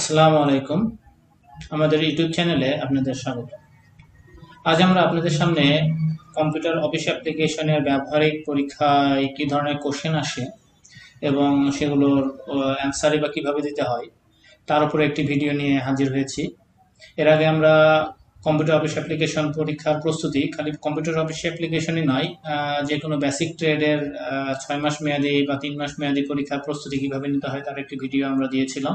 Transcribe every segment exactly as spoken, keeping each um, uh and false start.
আসসালামু আলাইকুম। আমাদের ইউটিউব চ্যানেলে আপনাদের স্বাগত। আজ আমরা আপনাদের সামনে কম্পিউটার অফিস অ্যাপ্লিকেশনের ব্যবহারিক পরীক্ষায় কী ধরনের কোশ্চেন আসে এবং সেগুলোর অ্যান্সারই বা কীভাবে দিতে হয় তার উপরে একটি ভিডিও নিয়ে হাজির হয়েছি। এর আগে আমরা কম্পিউটার অফিস অ্যাপ্লিকেশন পরীক্ষার প্রস্তুতি, খালি কম্পিউটার অফিস অ্যাপ্লিকেশনই নয়, যে কোনো বেসিক ট্রেডের ছয় মাস মেয়াদি বা তিন মাস মেয়াদি পরীক্ষার প্রস্তুতি কীভাবে নিতে হয় তার একটি ভিডিও আমরা দিয়েছিলাম।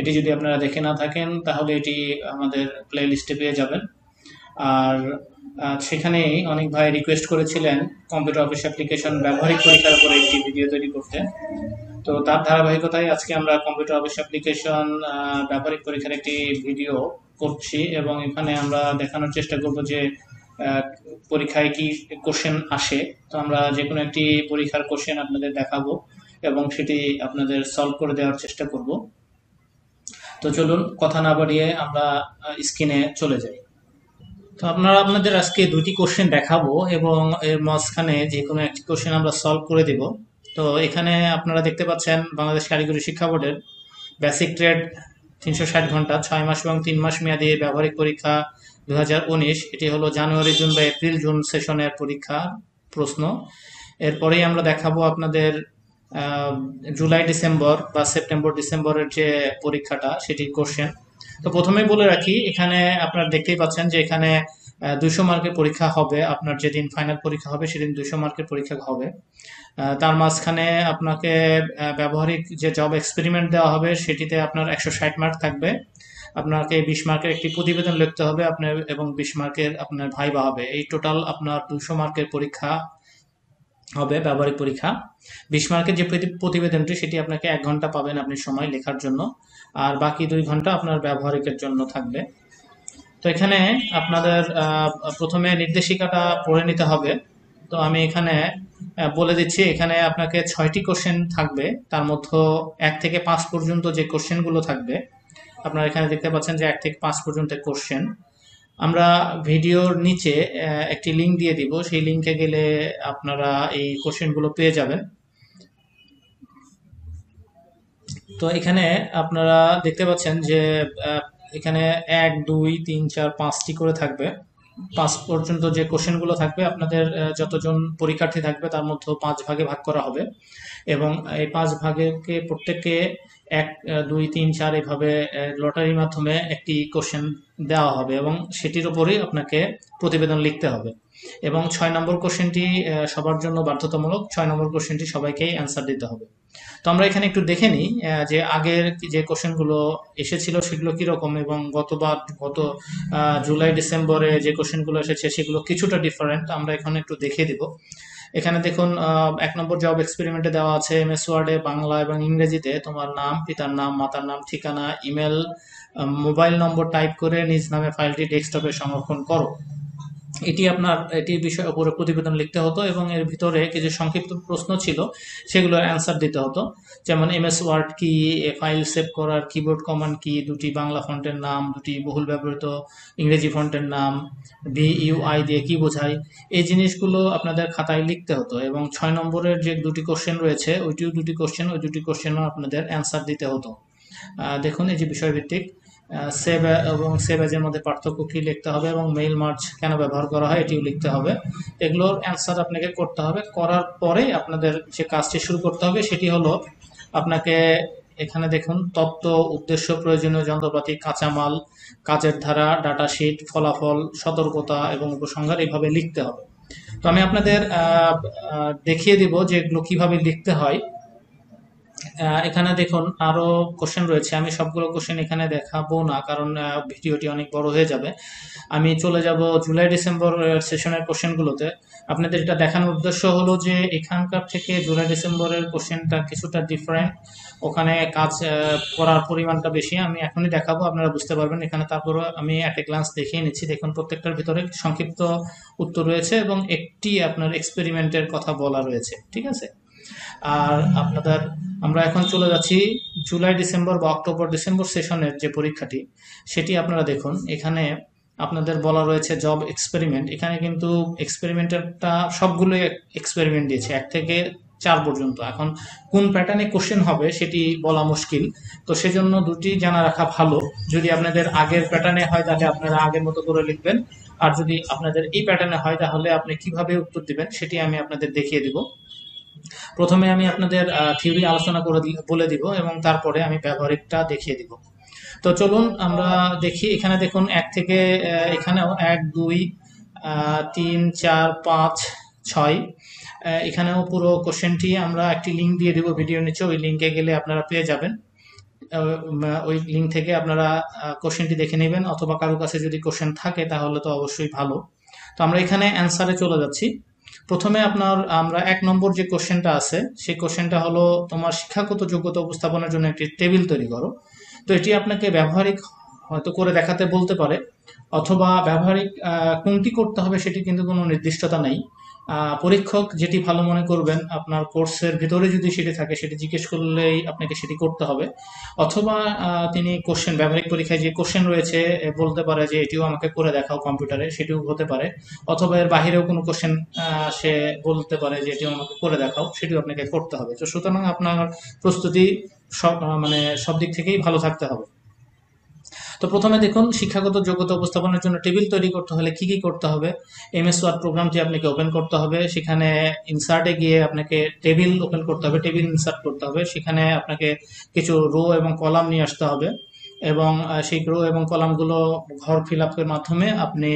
এটি যদি আপনারা দেখে না থাকেন তাহলে এটি আমাদের প্লে লিস্টে পেয়ে যাবেন। আর সেখানেই অনেক ভাই রিকোয়েস্ট করেছিলেন কম্পিউটার অফিস অ্যাপ্লিকেশন ব্যবহারিক পরীক্ষার উপরে একটি ভিডিও তৈরি করতে। তো তার ধারাবাহিকতায় আজকে আমরা কম্পিউটার অফিস অ্যাপ্লিকেশন ব্যবহারিক পরীক্ষার একটি ভিডিও করছি এবং এখানে আমরা দেখানোর চেষ্টা করব যে পরীক্ষায় কি কোশ্চেন আসে। তো আমরা যে কোনো একটি পরীক্ষার কোশ্চেন আপনাদের দেখাবো এবং সেটি আপনাদের সলভ করে দেওয়ার চেষ্টা করব। তো চলুন কথা না বাড়িয়ে আমরা স্ক্রিনে চলে যাই। তো আপনারা আপনাদের আজকে দুটি কোশ্চেন দেখাবো এবং এর মাঝখানে যে কোনো একটি কোশ্চেন আমরা সলভ করে দেব। তো এখানে আপনারা দেখতে পাচ্ছেন বাংলাদেশ কারিগরি শিক্ষা বোর্ডের বেসিক ট্রেড তিনশো ষাট ঘন্টা ছয় মাস এবং তিন মাস মেয়াদী ব্যবহারিক পরীক্ষা দু হাজার উনিশ, এটি হলো জানুয়ারি জুন বা এপ্রিল জুন সেশনের পরীক্ষা প্রশ্ন। এরপরেই আমরা দেখাবো আপনাদের জুলাই ডিসেম্বর বা সেপ্টেম্বর ডিসেম্বরের যে পরীক্ষাটা সেটি কোশ্চেন। তো প্রথমেই বলে রাখি, এখানে আপনারা দেখতেই পাচ্ছেন যে এখানে দুশো মার্কের পরীক্ষা হবে। আপনার যেদিন ফাইনাল পরীক্ষা হবে সেদিন দুশো মার্কের পরীক্ষা হবে। তার মাঝখানে আপনাকে ব্যবহারিক যে জব এক্সপেরিমেন্ট দেওয়া হবে সেটিতে আপনার একশো ষাট মার্ক থাকবে। আপনাকে বিশ মার্কের একটি প্রতিবেদন লিখতে হবে আপনার এবং বিশ মার্কের আপনার ভাইবা হবে। এই টোটাল আপনার দুশো মার্কের পরীক্ষা হবে ব্যবহারিক পরীক্ষা। বিশ মার্কের যে প্রতিবেদনটি সেটি আপনাকে এক ঘন্টা পাবেন আপনি সময় লেখার জন্য, আর বাকি দুই ঘন্টা আপনার ব্যবহারিকের জন্য থাকবে। তো এখানে আপনাদের প্রথমে নির্দেশিকাটা পড়ে নিতে হবে। তো আমি এখানে বলে দিচ্ছি, এখানে আপনাকে ছয়টি কোশ্চেন থাকবে, তার মধ্যে এক থেকে পাঁচ পর্যন্ত যে কোশ্চেনগুলো থাকবে আপনারা এখানে দেখতে পাচ্ছেন যে এক থেকে পাঁচ পর্যন্ত কোশ্চেন। আমরা ভিডিওর নিচে একটি লিঙ্ক দিয়ে দিব, সেই লিঙ্কে গেলে আপনারা এই কোশ্চেনগুলো পেয়ে যাবেন। তো এখানে আপনারা দেখতে পাচ্ছেন যে এখানে এক দুই তিন চার পাঁচটি করে থাকবে। পাঁচ পর্যন্ত যে কোশ্চেনগুলো থাকবে আপনাদের যতজন পরীক্ষার্থী থাকবে তার মধ্যে পাঁচ ভাগে ভাগ করা হবে এবং এই পাঁচ ভাগকে প্রত্যেককে এক দুই তিন চার এভাবে লটারির মাধ্যমে একটি কোশ্চেন দেওয়া হবে এবং সেটির উপরেই আপনাকে প্রতিবেদন লিখতে হবে। এবং ছয় নম্বর কোশ্চেনটি সবার জন্য বাধ্যতামূলক, ছয় নম্বর কোশ্চেনটি সবাইকেই অ্যান্সার দিতে হবে। তো আমরা এখানে একটু দেখে নিই যে আগের যে কোশ্চেনগুলো এসেছিল সেগুলো কীরকম এবং গতবার গত জুলাই ডিসেম্বরে যে কোশ্চেনগুলো এসেছে সেগুলো কিছুটা ডিফারেন্ট, আমরা এখানে একটু দেখিয়ে দিব। এখানে দেখুন এক নম্বর জব এক্সপেরিমেন্টে দেওয়া আছে এম এস ওয়ার্ডে বাংলা এবং ইংরেজিতে তোমার নাম, পিতার নাম, মাতার নাম, ঠিকানা, ইমেল, মোবাইল নম্বর টাইপ করে নিজ নামে ফাইলটি ডেস্কটপে সংরক্ষণ করো। এটি আপনার এটি বিষয় উপরে প্রতিবেদন লিখতে হতো এবং এর ভিতরে কিছু সংক্ষিপ্ত প্রশ্ন ছিল সেগুলোর অ্যান্সার দিতে হতো, যেমন এম এস ওয়ার্ড কি, ফাইল সেভ করার কিবোর্ড কমান্ড কি, দুটি বাংলা ফন্টের নাম, দুটি বহুল ব্যবহৃত ইংরেজি ফন্টের নাম, ভিইউআই দিয়ে কি বোঝায়, এই জিনিসগুলো আপনাদের খাতায় লিখতে হতো। এবং ছয় নম্বরের যে দুটি কোশ্চেন রয়েছে ওইটিও দুটি কোশ্চেন ওই দুটি কোশ্চেনও আপনাদের অ্যান্সার দিতে হতো। দেখুন এই যে বিষয়ভিত্তিক সেভ এবং সেভ এজের মধ্যে পার্থক্য কী লিখতে হবে এবং মেইল মার্চ কেন ব্যবহার করা হয় এটিও লিখতে হবে। এগুলোর অ্যান্সার আপনাকে করতে হবে। করার পরে আপনাদের যে কাজটি শুরু করতে হবে সেটি হলো আপনাকে এখানে দেখুন তত্ত্ব, উদ্দেশ্য, প্রয়োজনীয় যন্ত্রপাতি, কাঁচামাল, কাজের ধারা, ডাটা শিট, ফলাফল, সতর্কতা এবং উপসংহার এইভাবে লিখতে হবে। তো আমি আপনাদের দেখিয়ে দিব যে এগুলো কীভাবে লিখতে হয়। এখানে দেখুন আরও কোশ্চেন রয়েছে, আমি সবগুলো কোশ্চেন এখানে দেখাবো না কারণ ভিডিওটি অনেক বড় হয়ে যাবে। আমি চলে যাব জুলাই ডিসেম্বর সেশনের কোশ্চেনগুলোতে। আপনাদের এটা দেখানোর উদ্দেশ্য হলো যে এখানকার থেকে জুলাই ডিসেম্বরের কোশ্চেনটা কিছুটা ডিফারেন্ট, ওখানে কাজ করার পরিমাণটা বেশি। আমি এখনই দেখাবো, আপনারা বুঝতে পারবেন এখানে। তারপরও আমি একটা গ্লান্স দেখিয়ে নিচ্ছি। দেখুন প্রত্যেকটার ভিতরে সংক্ষিপ্ত উত্তর রয়েছে এবং একটি আপনার এক্সপেরিমেন্টের কথা বলা রয়েছে, ঠিক আছে। আর আপনাদের আমরা এখন চলে যাচ্ছি জুলাই ডিসেম্বর বা অক্টোবর ডিসেম্বর সেশনের যে পরীক্ষাটি সেটি আপনারা দেখুন। এখানে আপনাদের বলা রয়েছে জব এক্সপেরিমেন্ট, এখানে কিন্তু এক্সপেরিমেন্টেরটা সবগুলোই এক্সপেরিমেন্ট দিয়েছে, এক থেকে চার পর্যন্ত। এখন কোন প্যাটার্নে কোশ্চেন হবে সেটি বলা মুশকিল, তো সেজন্য দুটি জানা রাখা ভালো। যদি আপনাদের আগের প্যাটার্নে হয় তাহলে আপনারা আগের মতো করে লিখবেন, আর যদি আপনাদের এই প্যাটার্নে হয় তাহলে আপনি কিভাবে উত্তর দিবেন সেটি আমি আপনাদের দেখিয়ে দিব। প্রথমে আমি আপনাদের থিওরি আলোচনা করে বলে দিব এবং তারপরে আমি ব্যবহারিকটা দেখিয়ে দিব। তো চলুন আমরা দেখি। এখানে দেখুন এক থেকে এখানেও এক দুই তিন চার পাঁচ ছয়, এখানেও পুরো কোশ্চেনটি আমরা একটি লিঙ্ক দিয়ে দেবো ভিডিও নিচে, ওই লিঙ্কে গেলে আপনারা পেয়ে যাবেন। ওই লিঙ্ক থেকে আপনারা কোশ্চেনটি দেখে নেবেন, অথবা কারো কাছে যদি কোশ্চেন থাকে তাহলে তো অবশ্যই ভালো। তো আমরা এখানে অ্যান্সারে চলে যাচ্ছি। প্রথমে আপনার আমরা এক নম্বর যে কোশ্চেনটা আছে সেই কোশ্চেনটা হলো তোমার শিক্ষাগত যোগ্যতা উপস্থাপনের জন্য একটি টেবিল তৈরি করো। তো এটি আপনাকে ব্যবহারিক হয়তো করে দেখাতে বলতে পারে, অথবা ব্যবহারিক কোনটি করতে হবে সেটি কিন্তু কোনো নির্দিষ্টতা নেই। পরীক্ষক যেটি ভালো মনে করবেন আপনার কোর্সের ভিতরে যদি সেটি থাকে সেটি জিজ্ঞেস করলেই আপনাকে সেটি করতে হবে, অথবা তিনি কোশ্চেন ব্যবহারিক পরীক্ষায় যে কোশ্চেন রয়েছে বলতে পারে যে এটিও আমাকে করে দেখাও কম্পিউটারে, সেটিও হতে পারে, অথবা এর বাহিরেও কোনো কোশ্চেন সে বলতে পারে যে এটিও আমাকে করে দেখাও, সেটিও আপনাকে করতে হবে। তো সুতরাং আপনার প্রস্তুতি সব মানে সব দিক থেকেই ভালো থাকতে হবে। তো প্রথমে দেখুন শিক্ষাগত যোগ্যতা উপস্থাপনের জন্য টেবিল তৈরি করতে হলে কি কি করতে হবে। এমএস ওয়ার্ড প্রোগ্রামটি আপনাকে ওপেন করতে হবে, সেখানে ইনসার্টে গিয়ে আপনাকে টেবিল ওপেন করতে হবে, টেবিল ইনসার্ট করতে হবে। সেখানে আপনাকে কিছু রো এবং কলাম নিয়ে আসতে হবে এবং সেই রো এবং কলামগুলো ঘর ফিল আপের মাধ্যমে আপনি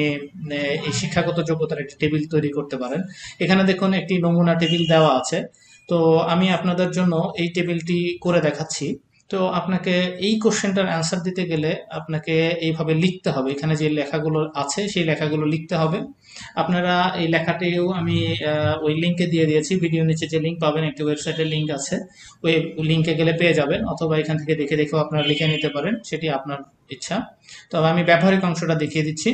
এই শিক্ষাগত যোগ্যতার একটি টেবিল তৈরি করতে পারেন। এখানে দেখুন একটি নমুনা টেবিল দেওয়া আছে, তো আমি আপনাদের জন্য এই টেবিলটি করে দেখাচ্ছি। তো আপনাকে এই কোশ্চেনটার অ্যান্সার দিতে গেলে আপনাকে এইভাবে লিখতে হবে, এখানে যে লেখাগুলো আছে সেই লেখাগুলো লিখতে হবে। আপনারা এই লেখাটিও আমি ওই লিঙ্কে দিয়ে দিয়েছি, ভিডিও নিচে যে লিঙ্ক পাবেন একটি ওয়েবসাইটের লিঙ্ক আছে, ওই লিঙ্কে গেলে পেয়ে যাবেন, অথবা এখান থেকে দেখে দেখেও আপনারা লিখে নিতে পারেন, সেটি আপনার ইচ্ছা। তবে আমি ব্যবহারিক অংশটা দেখিয়ে দিচ্ছি।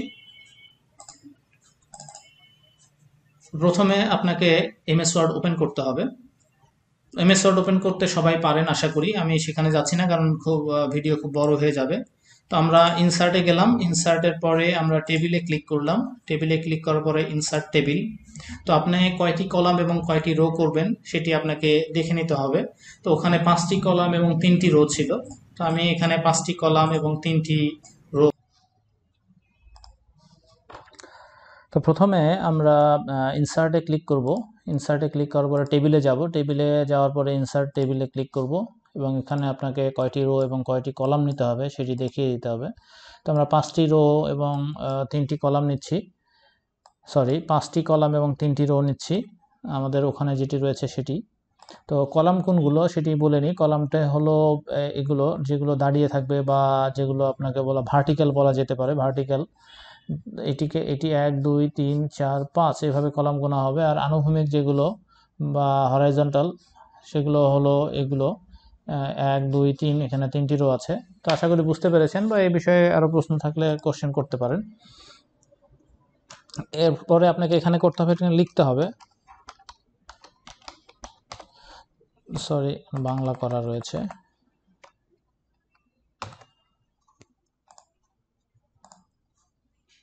প্রথমে আপনাকে এমএস ওয়ার্ড ওপেন করতে হবে। এমএস ওয়ার্ড ওপেন করতে সবাই পারেন আশা করি, আমি সেখানে যাচ্ছি না কারণ খুব ভিডিও খুব বড় হয়ে যাবে। তো আমরা ইনসার্টে গেলাম, ইনসার্টের পরে আমরা টেবিলে ক্লিক করলাম, টেবিলে ক্লিক করার পরে ইনসার্ট টেবিল। তো আপনি কয়টি কলাম এবং কয়টি রো করবেন সেটি আপনাকে দেখে নিতে হবে। তো ওখানে পাঁচটি কলাম এবং তিনটি রো ছিল, তো আমি এখানে পাঁচটি কলাম এবং তিনটি রো। তো প্রথমে আমরা ইনসার্টে ক্লিক করব, ইনসার্টে ক্লিক করার পরে টেবিলে যাব, টেবিলে যাওয়ার পরে ইনসার্ট টেবিলে ক্লিক করব এবং এখানে আপনাকে কয়টি রো এবং কয়টি কলাম নিতে হবে সেটি দেখিয়ে দিতে হবে। তো আমরা পাঁচটি রো এবং তিনটি কলাম নিচ্ছি, সরি পাঁচটি কলাম এবং তিনটি রো নিচ্ছি, আমাদের ওখানে যেটি রয়েছে সেটি। তো কলাম কোনগুলো সেটি বলে নিই। কলামটা হলো এগুলো যেগুলো দাঁড়িয়ে থাকবে বা যেগুলো আপনাকে বলা ভার্টিক্যাল বলা যেতে পারে, ভার্টিক্যাল। এটিকে এটি এক দুই তিন চার পাঁচ এভাবে কলাম গোনা হবে। আর আনুভূমিক যেগুলো বা হরাইজন্টাল সেগুলো হলো এগুলো এক দুই তিন, এখানে তিনটি রো আছে। তো আশা করি বুঝতে পেরেছেন, বা এই বিষয়ে আরও প্রশ্ন থাকলে কোশ্চেন করতে পারেন। এরপরে আপনাকে এখানে করতে হবে, এখানে লিখতে হবে, সরি বাংলা করা রয়েছে।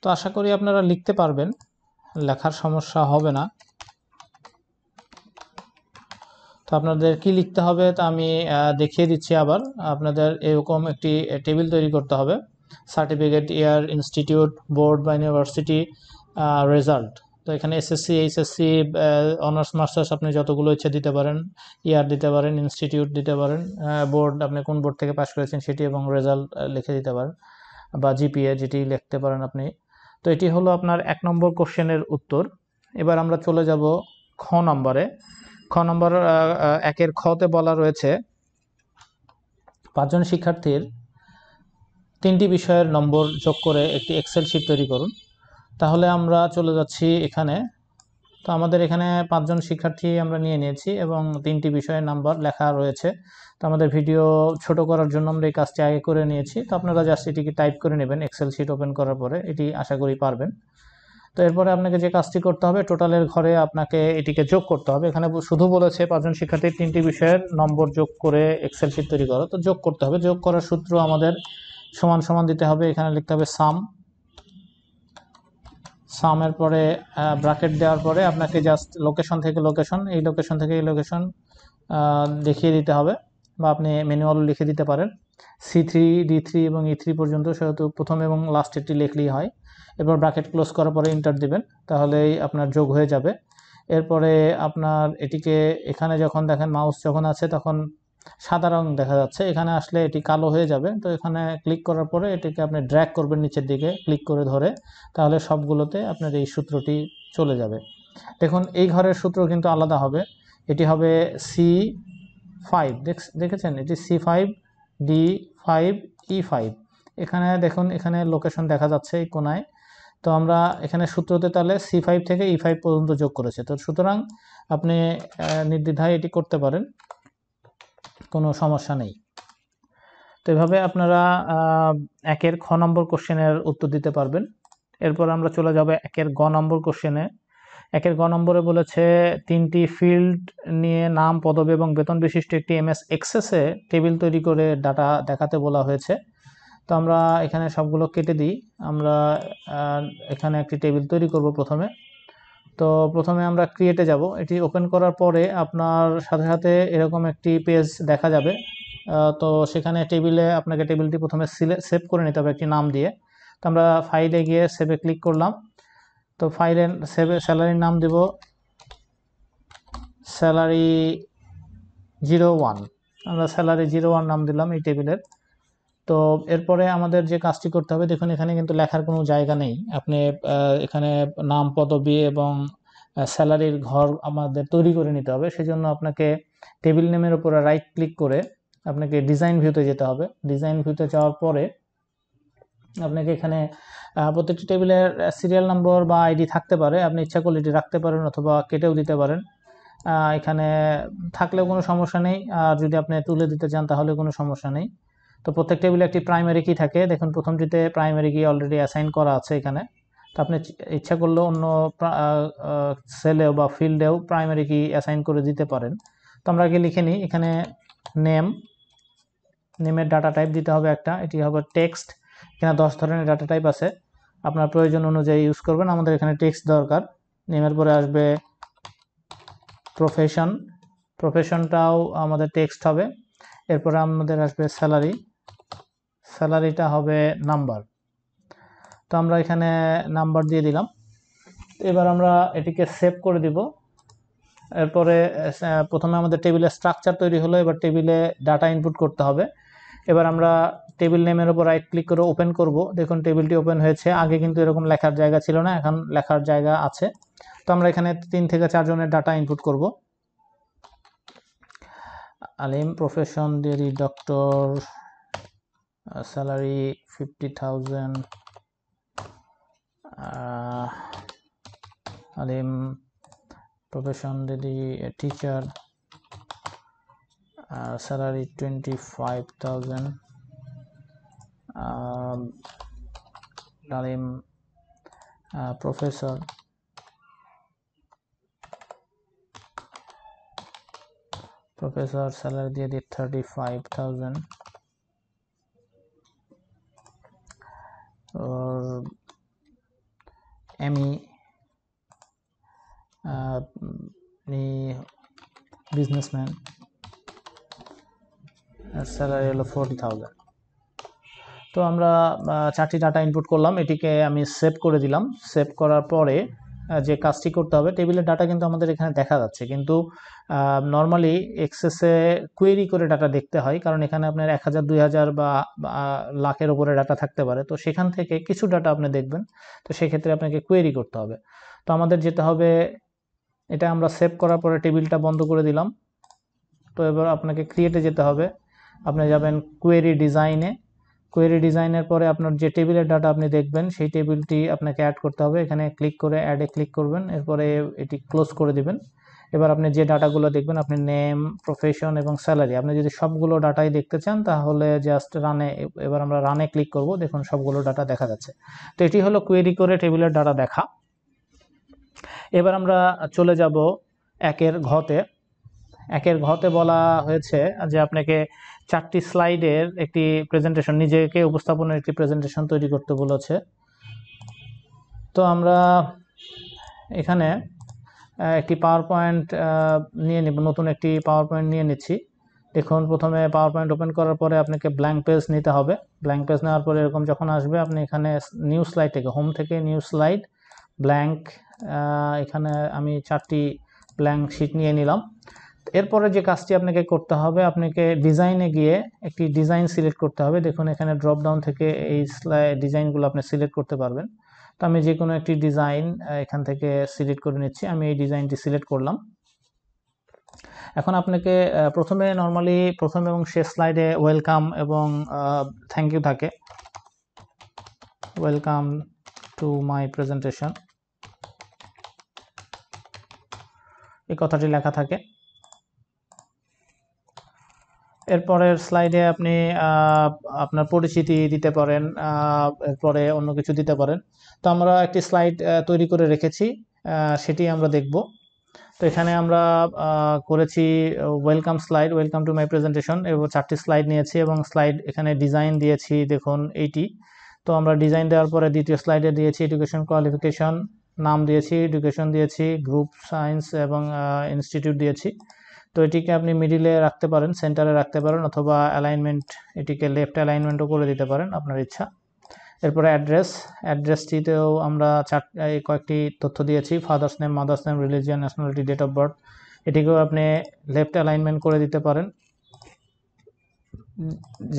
তো আশা করি আপনারা লিখতে পারবেন, লেখার সমস্যা হবে না। তো আপনাদের কি লিখতে হবে তা আমি দেখিয়ে দিচ্ছি আবার। আপনাদের এরকম একটি টেবিল তৈরি করতে হবে, সার্টিফিকেট, ইয়ার, ইনস্টিটিউট, বোর্ড বা ইউনিভার্সিটি, রেজাল্ট। তো এখানে এসএসসি, এইচএসসি, অনার্স, মাস্টার্স আপনি যতগুলো ইচ্ছা দিতে পারেন, ইয়ার দিতে পারেন, ইনস্টিটিউট দিতে পারেন, বোর্ড আপনি কোন বোর্ড থেকে পাশ করেছেন সেটি, এবং রেজাল্ট লিখে দিতে পারেন, বা জিপিএ যেটি লিখতে পারেন আপনি। তো এটি হলো আপনার এক নম্বর কোশ্চেনের উত্তর। এবার আমরা চলে যাব খ নম্বরে। খ নম্বর একের খতে বলা রয়েছে পাঁচজন শিক্ষার্থীর তিনটি বিষয়ের নম্বর যোগ করে একটি এক্সেল শিট তৈরি করুন। তাহলে আমরা চলে যাচ্ছি এখানে। তো আমাদের এখানে পাঁচজন শিক্ষার্থী আমরা নিয়ে নিয়েছি এবং তিনটি বিষয়ের নাম্বার লেখা রয়েছে। তো আমাদের ভিডিও ছোট করার জন্য আমরা এই কাজটি আগে করে নিয়েছি। তো আপনারা জাস্ট এটিকে টাইপ করে নেবেন এক্সেল শিট ওপেন করার পরে, এটি আশা করি পারবেন। তো এরপরে আপনাকে যে কাজটি করতে হবে, টোটালের ঘরে আপনাকে এটিকে যোগ করতে হবে। এখানে শুধু বলেছে পাঁচজন শিক্ষার্থীর তিনটি বিষয়ের নম্বর যোগ করে এক্সেল শিট তৈরি করো। তো যোগ করতে হবে, যোগ করার সূত্র আমাদের সমান সমান দিতে হবে। এখানে লিখতে হবে সাম, সামের পরে ব্র্যাকেট দেওয়ার পরে আপনাকে জাস্ট লোকেশন থেকে লোকেশন এই লোকেশন থেকে এই লোকেশন দেখিয়ে দিতে হবে বা আপনি ম্যানুয়ালও লিখে দিতে পারেন। সি থ্রি ডি থ্রি এবং ই থ্রি পর্যন্ত সেহেতু প্রথম এবং লাস্টেরটি লিখলেই হয়। এরপর ব্র্যাকেট ক্লোজ করার পরে ইন্টার দিবেন, তাহলেই আপনার যোগ হয়ে যাবে। এরপরে আপনার এটিকে এখানে যখন দেখেন মাউস যখন আছে তখন সাদা রং দেখা যাচ্ছে, এখানে আসলে এটি কালো হয়ে যাবে। তো এখানে ক্লিক করার পরে এটিকে আপনি ড্র্যাগ করবেন নিচের দিকে ক্লিক করে ধরে, তাহলে সবগুলোতে আপনার এই সূত্রটি চলে যাবে। দেখুন এই ঘরের সূত্র কিন্তু আলাদা হবে, এটি হবে সি ফাইভ, দেখেছেন এটি C five D five E five. এখানে দেখুন এখানে লোকেশন দেখা যাচ্ছে এই কোনায়। তো আমরা এখানে সূত্রতে তাহলে সি ফাইভ থেকে ই ফাইভ পর্যন্ত যোগ করেছে। তো সুতরাং আপনি নির্দ্বিধায় এটি করতে পারেন, কোনো সমস্যা নেই। তো এভাবে আপনারা একের খ নম্বর কোশ্চেনের উত্তর দিতে পারবেন। এরপর আমরা চলে যাব একের গ নম্বর কোশ্চেনে। একের গ নম্বরে বলেছে তিনটি ফিল্ড নিয়ে নাম, পদবি এবং বেতন বিশিষ্ট একটি এমএস এক্সেসে টেবিল তৈরি করে ডাটা দেখাতে বলা হয়েছে। তো আমরা এখানে সবগুলো কেটে দিই, আমরা এখানে একটি টেবিল তৈরি করব প্রথমে। তো প্রথমে আমরা ক্রিয়েটে যাব, এটি ওপেন করার পরে আপনার সাথে সাথে এরকম একটি পেজ দেখা যাবে। তো সেখানে টেবিলে আপনাকে টেবিলটি প্রথমে সেভ করে নিতে হবে একটি নাম দিয়ে। তো আমরা ফাইলে গিয়ে সেভে ক্লিক করলাম। তো ফাইলে সেভে স্যালারির নাম দেব স্যালারি জিরো ওয়ান, আমরা স্যালারি জিরো ওয়ান নাম দিলাম এই টেবিলের। তো এরপরে আমাদের যে কাজটি করতে হবে, দেখুন এখানে কিন্তু লেখার কোনো জায়গা নেই। আপনি এখানে নাম, পদবি এবং স্যালারির ঘর আমাদের তৈরি করে নিতে হবে। সেজন্য আপনাকে টেবিল নেমের উপরে রাইট ক্লিক করে আপনাকে ডিজাইন ভিউতে যেতে হবে। ডিজাইন ভিউতে যাওয়ার পরে আপনাকে এখানে প্রত্যেকটি টেবিলের সিরিয়াল নম্বর বা আইডি থাকতে পারে, আপনি ইচ্ছা করলে এটি রাখতে পারেন অথবা কেটেও দিতে পারেন। এখানে থাকলেও কোনো সমস্যা নেই, আর যদি আপনি তুলে দিতে চান তাহলে কোনো সমস্যা নেই। তো প্রত্যেক টেবিলে একটি প্রাইমারি কি থাকে, দেখুন প্রথমটিতে প্রাইমারি কি অলরেডি অ্যাসাইন করা আছে এখানে। তো আপনি ইচ্ছা করলে অন্য সেলেও বা ফিল্ডেও প্রাইমারি কি অ্যাসাইন করে দিতে পারেন। তো আমরা আগে লিখে নিই এখানে নেম, নেমের ডাটা টাইপ দিতে হবে একটা, এটি হবে টেক্সট। এখানে দশ ধরনের ডাটা টাইপ আছে, আপনার প্রয়োজন অনুযায়ী ইউজ করবেন। আমাদের এখানে টেক্সট দরকার। নেমের পরে আসবে প্রফেশন, প্রফেশনটাও আমাদের টেক্সট হবে। এরপরে আমাদের আসবে স্যালারি, স্যালারিটা হবে নাম্বার। তো আমরা এখানে নাম্বার দিয়ে দিলাম। এবার আমরা এটিকে সেভ করে দিব। এরপরে প্রথমে আমাদের টেবিলের স্ট্রাকচার তৈরি হলো, এবার টেবিলে ডাটা ইনপুট করতে হবে। এবার আমরা টেবিল নেমের উপর রাইট ক্লিক করে ওপেন করব। দেখুন টেবিলটি ওপেন হয়েছে, আগে কিন্তু এরকম লেখার জায়গা ছিল না, এখন লেখার জায়গা আছে। তো আমরা এখানে তিন থেকে চারজনের ডাটা ইনপুট করব। আলিম, প্রফেশন দেরি doctor, salary fifty thousand, Alim profession দেরি teacher, salary twenty five thousand, Alim professor, professor salary দিয়ে দিই থার্টি ফাইভ থাউজেন্ড, এমই বিজনেসম্যান স্যালারি হলো ফোরটি থাউজেন্ড। তো আমরা চারটি ডাটা ইনপুট করলাম, এটিকে আমি সেভ করে দিলাম। সেভ করার পরে যে কাজটি করতে হবে, টেবিলের ডাটা কিন্তু আমাদের এখানে দেখা যাচ্ছে, কিন্তু নর্মালি এক্সেসে কোয়েরি করে ডাটা দেখতে হয়, কারণ এখানে আপনার এক হাজার দুই হাজার বা লাখের ওপরে ডাটা থাকতে পারে। তো সেখান থেকে কিছু ডাটা আপনি দেখবেন, তো সেক্ষেত্রে আপনাকে কোয়েরি করতে হবে। তো আমাদের যেতে হবে, এটা আমরা সেভ করার পরে টেবিলটা বন্ধ করে দিলাম। তো এবার আপনাকে ক্রিয়েটে যেতে হবে, আপনি যাবেন কোয়েরি ডিজাইনে। কোয়েরি ডিজাইনের পরে আপনার যে টেবিলের ডাটা আপনি দেখবেন সেই টেবিলটি আপনাকে অ্যাড করতে হবে। এখানে ক্লিক করে অ্যাডে ক্লিক করবেন, এরপরে এটি ক্লোজ করে দিবেন। এবার আপনি যে ডাটাগুলো দেখবেন, আপনি নেম, প্রফেশন এবং স্যালারি, আপনি যদি সবগুলো ডাটাই দেখতে চান তাহলে জাস্ট রানে, এবার আমরা রানে ক্লিক করব। দেখুন সবগুলো ডাটা দেখা যাচ্ছে। তো এটি হলো কোয়েরি করে টেবিলের ডাটা দেখা। এবার আমরা চলে যাব একের ঘতে। একের ঘতে বলা হয়েছে যে আপনাকে চারটি স্লাইডের একটি প্রেজেন্টেশন, নিজেকে উপস্থাপনের একটি প্রেজেন্টেশন তৈরি করতে বলেছে। तो आम्रा इखाने एक पावर पॉइंट निये निब नतून एक पावर पॉइंट निये निच्छी। देखुन प्रथमे पावर पॉइंट ओपेन करार परे आपनाके ब्लैंक पेज निते होबे। ब्लैंक पेज नेওয়ার परे एरकम जखन आसबे आपनि एखाने निउ स्लाइड थेके होम थेके निउ स्लाइड ब्लैंक एखाने आमि चारटी ब्लैंक शीट निये निलाम। এরপরে যে কাজটি আপনাকে করতে হবে আপনাকে ডিজাইনে গিয়ে একটি ডিজাইন সিলেক্ট করতে হবে। দেখুন এখানে ড্রপ ডাউন থেকে এই স্লাইড ডিজাইনগুলো আপনি সিলেক্ট করতে পারবেন। তো আমি যে কোনো একটি ডিজাইন এখান থেকে সিলেক্ট করে নেছি। আমি এই ডিজাইনটি সিলেক্ট করলাম। এখন আপনাকে প্রথমে নরমালি প্রথম এবং শেষ স্লাইডে ওয়েলকাম এবং থ্যাংক ইউ থাকে। ওয়েলকাম টু মাই প্রেজেন্টেশন এই কথাটি লেখা থাকে। এরপরের স্লাইডে আপনি আপনার পরিচিতি দিতে পারেন, এরপরে অন্য কিছু দিতে পারেন। তো আমরা একটি স্লাইড তৈরি করে রেখেছি, সেটি আমরা দেখব। তো এখানে আমরা করেছি welcome slide, welcome to my presentation, এবং চারটি স্লাইড নিয়েছি এবং স্লাইড এখানে ডিজাইন দিয়েছি। দেখুন এইটি। তো আমরা ডিজাইন দেওয়ার পরে দ্বিতীয় স্লাইডে দিয়েছি এডুকেশন কোয়ালিফিকেশন, নাম দিয়েছি এডুকেশন দিয়েছি, গ্রুপ সায়েন্স এবং ইনস্টিটিউট দিয়েছি। तो এটিকে আপনি মিডলে রাখতে পারেন, সেন্টারে রাখতে পারেন, অথবা অ্যালাইনমেন্ট এটিকে লেফট অ্যালাইনমেন্টও করে দিতে পারেন, আপনার ইচ্ছা। এরপরে অ্যাড্রেস, অ্যাড্রেসটিতেও আমরা চার কয়েকটি তথ্য দিয়েছি, father's name, mother's name, religion, nationality, date of birth, এটিকেও আপনি লেফট অ্যালাইনমেন্ট করে দিতে পারেন।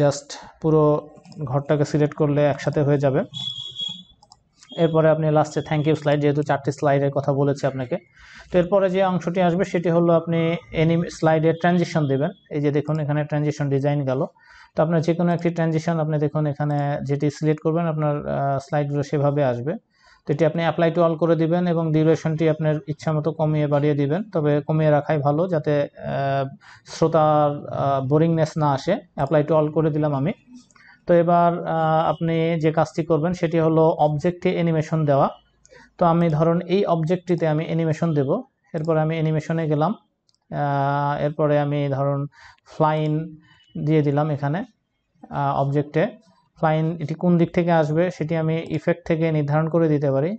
জাস্ট পুরো ঘরটাকে সিলেক্ট করলে একসাথে হয়ে যাবে। এরপরে আপনি লাস্টে থ্যাংক ইউ স্লাইড, যেহেতু চারটি স্লাইডের কথা বলেছি আপনাকে। তো এরপরে যে অংশটি আসবে সেটি হলো আপনি এনিম স্লাইডের ট্রানজিশন দেবেন। এই যে দেখুন এখানে ট্রানজিশন ডিজাইন গেল। তো আপনার যে কোনো একটি ট্রানজিশন আপনি দেখুন এখানে যেটি সিলেক্ট করবেন আপনার স্লাইডগুলো সেভাবে আসবে। তো এটি আপনি অ্যাপ্লাই টু অল করে দিবেন এবং ডিউরেশনটি আপনার ইচ্ছা মতো কমিয়ে বাড়িয়ে দিবেন, তবে কমিয়ে রাখাই ভালো যাতে শ্রোতার বোরিংনেস না আসে। অ্যাপ্লাই টু অল করে দিলাম আমি। তো এবার আপনি যে কাজটি করবেন সেটি হলো অবজেক্টে অ্যানিমেশন দেওয়া। তো আমি ধরুন এই অবজেক্টটিতে আমি অ্যানিমেশন দেব। এরপর আমি অ্যানিমেশনে গেলাম, এরপরে আমি ধরুন ফ্লাইন দিয়ে দিলাম। এখানে অবজেক্টে ফ্লাইন এটি কোন দিক থেকে আসবে সেটি আমি ইফেক্ট থেকে নির্ধারণ করে দিতে পারি।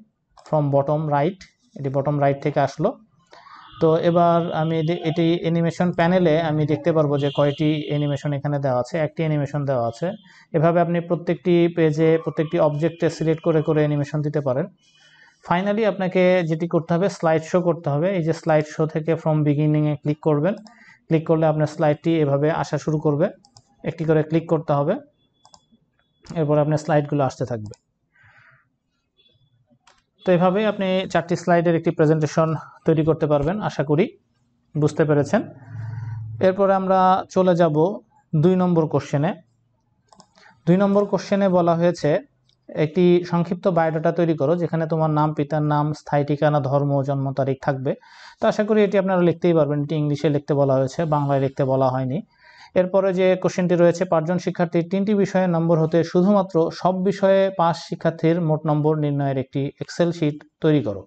ফ্রম বটম রাইট, এটি বটম রাইট থেকে আসলো। তো এবার আমি এটি অ্যানিমেশন প্যানেলে আমি দেখতে পারবো যে কয়টি অ্যানিমেশন এখানে দেওয়া আছে। একটি অ্যানিমেশন দেওয়া আছে। এভাবে আপনি প্রত্যেকটি পেজে প্রত্যেকটি অবজেক্টে সিলেক্ট করে করে অ্যানিমেশন দিতে পারেন। ফাইনালি আপনাকে যেটি করতে হবে স্লাইড শো করতে হবে। এই যে স্লাইড শো থেকে ফ্রম বিগিনিংয়ে ক্লিক করবেন। ক্লিক করলে আপনার স্লাইডটি এভাবে আসা শুরু করবে, একটি করে ক্লিক করতে হবে। এরপর আপনার স্লাইডগুলো আসতে থাকবে। তো এভাবেই আপনি চারটি স্লাইডের একটি প্রেজেন্টেশন তৈরি করতে পারবেন। আশা করি বুঝতে পেরেছেন। এরপরে আমরা চলে যাব দুই নম্বর কোশ্চেনে। দুই নম্বর কোশ্চেনে বলা হয়েছে একটি সংক্ষিপ্ত বায়োডাটা তৈরি করো যেখানে তোমার নাম, পিতার নাম, স্থায়ী ঠিকানা, ধর্ম, জন্ম তারিখ থাকবে। তো আশা করি এটি আপনারা লিখতেই পারবেন। এটি ইংলিশে লিখতে বলা হয়েছে, বাংলায় লিখতে বলা হয়নি। এরপরে যে কোশ্চেনটি রয়েছে, পাঁচজন শিক্ষার্থীর তিনটি বিষয়ে নম্বর হতে শুধুমাত্র সব বিষয়ে পাঁচ শিক্ষার্থীর মোট নম্বর নির্ণয়ের একটি এক্সেল শিট তৈরি করো।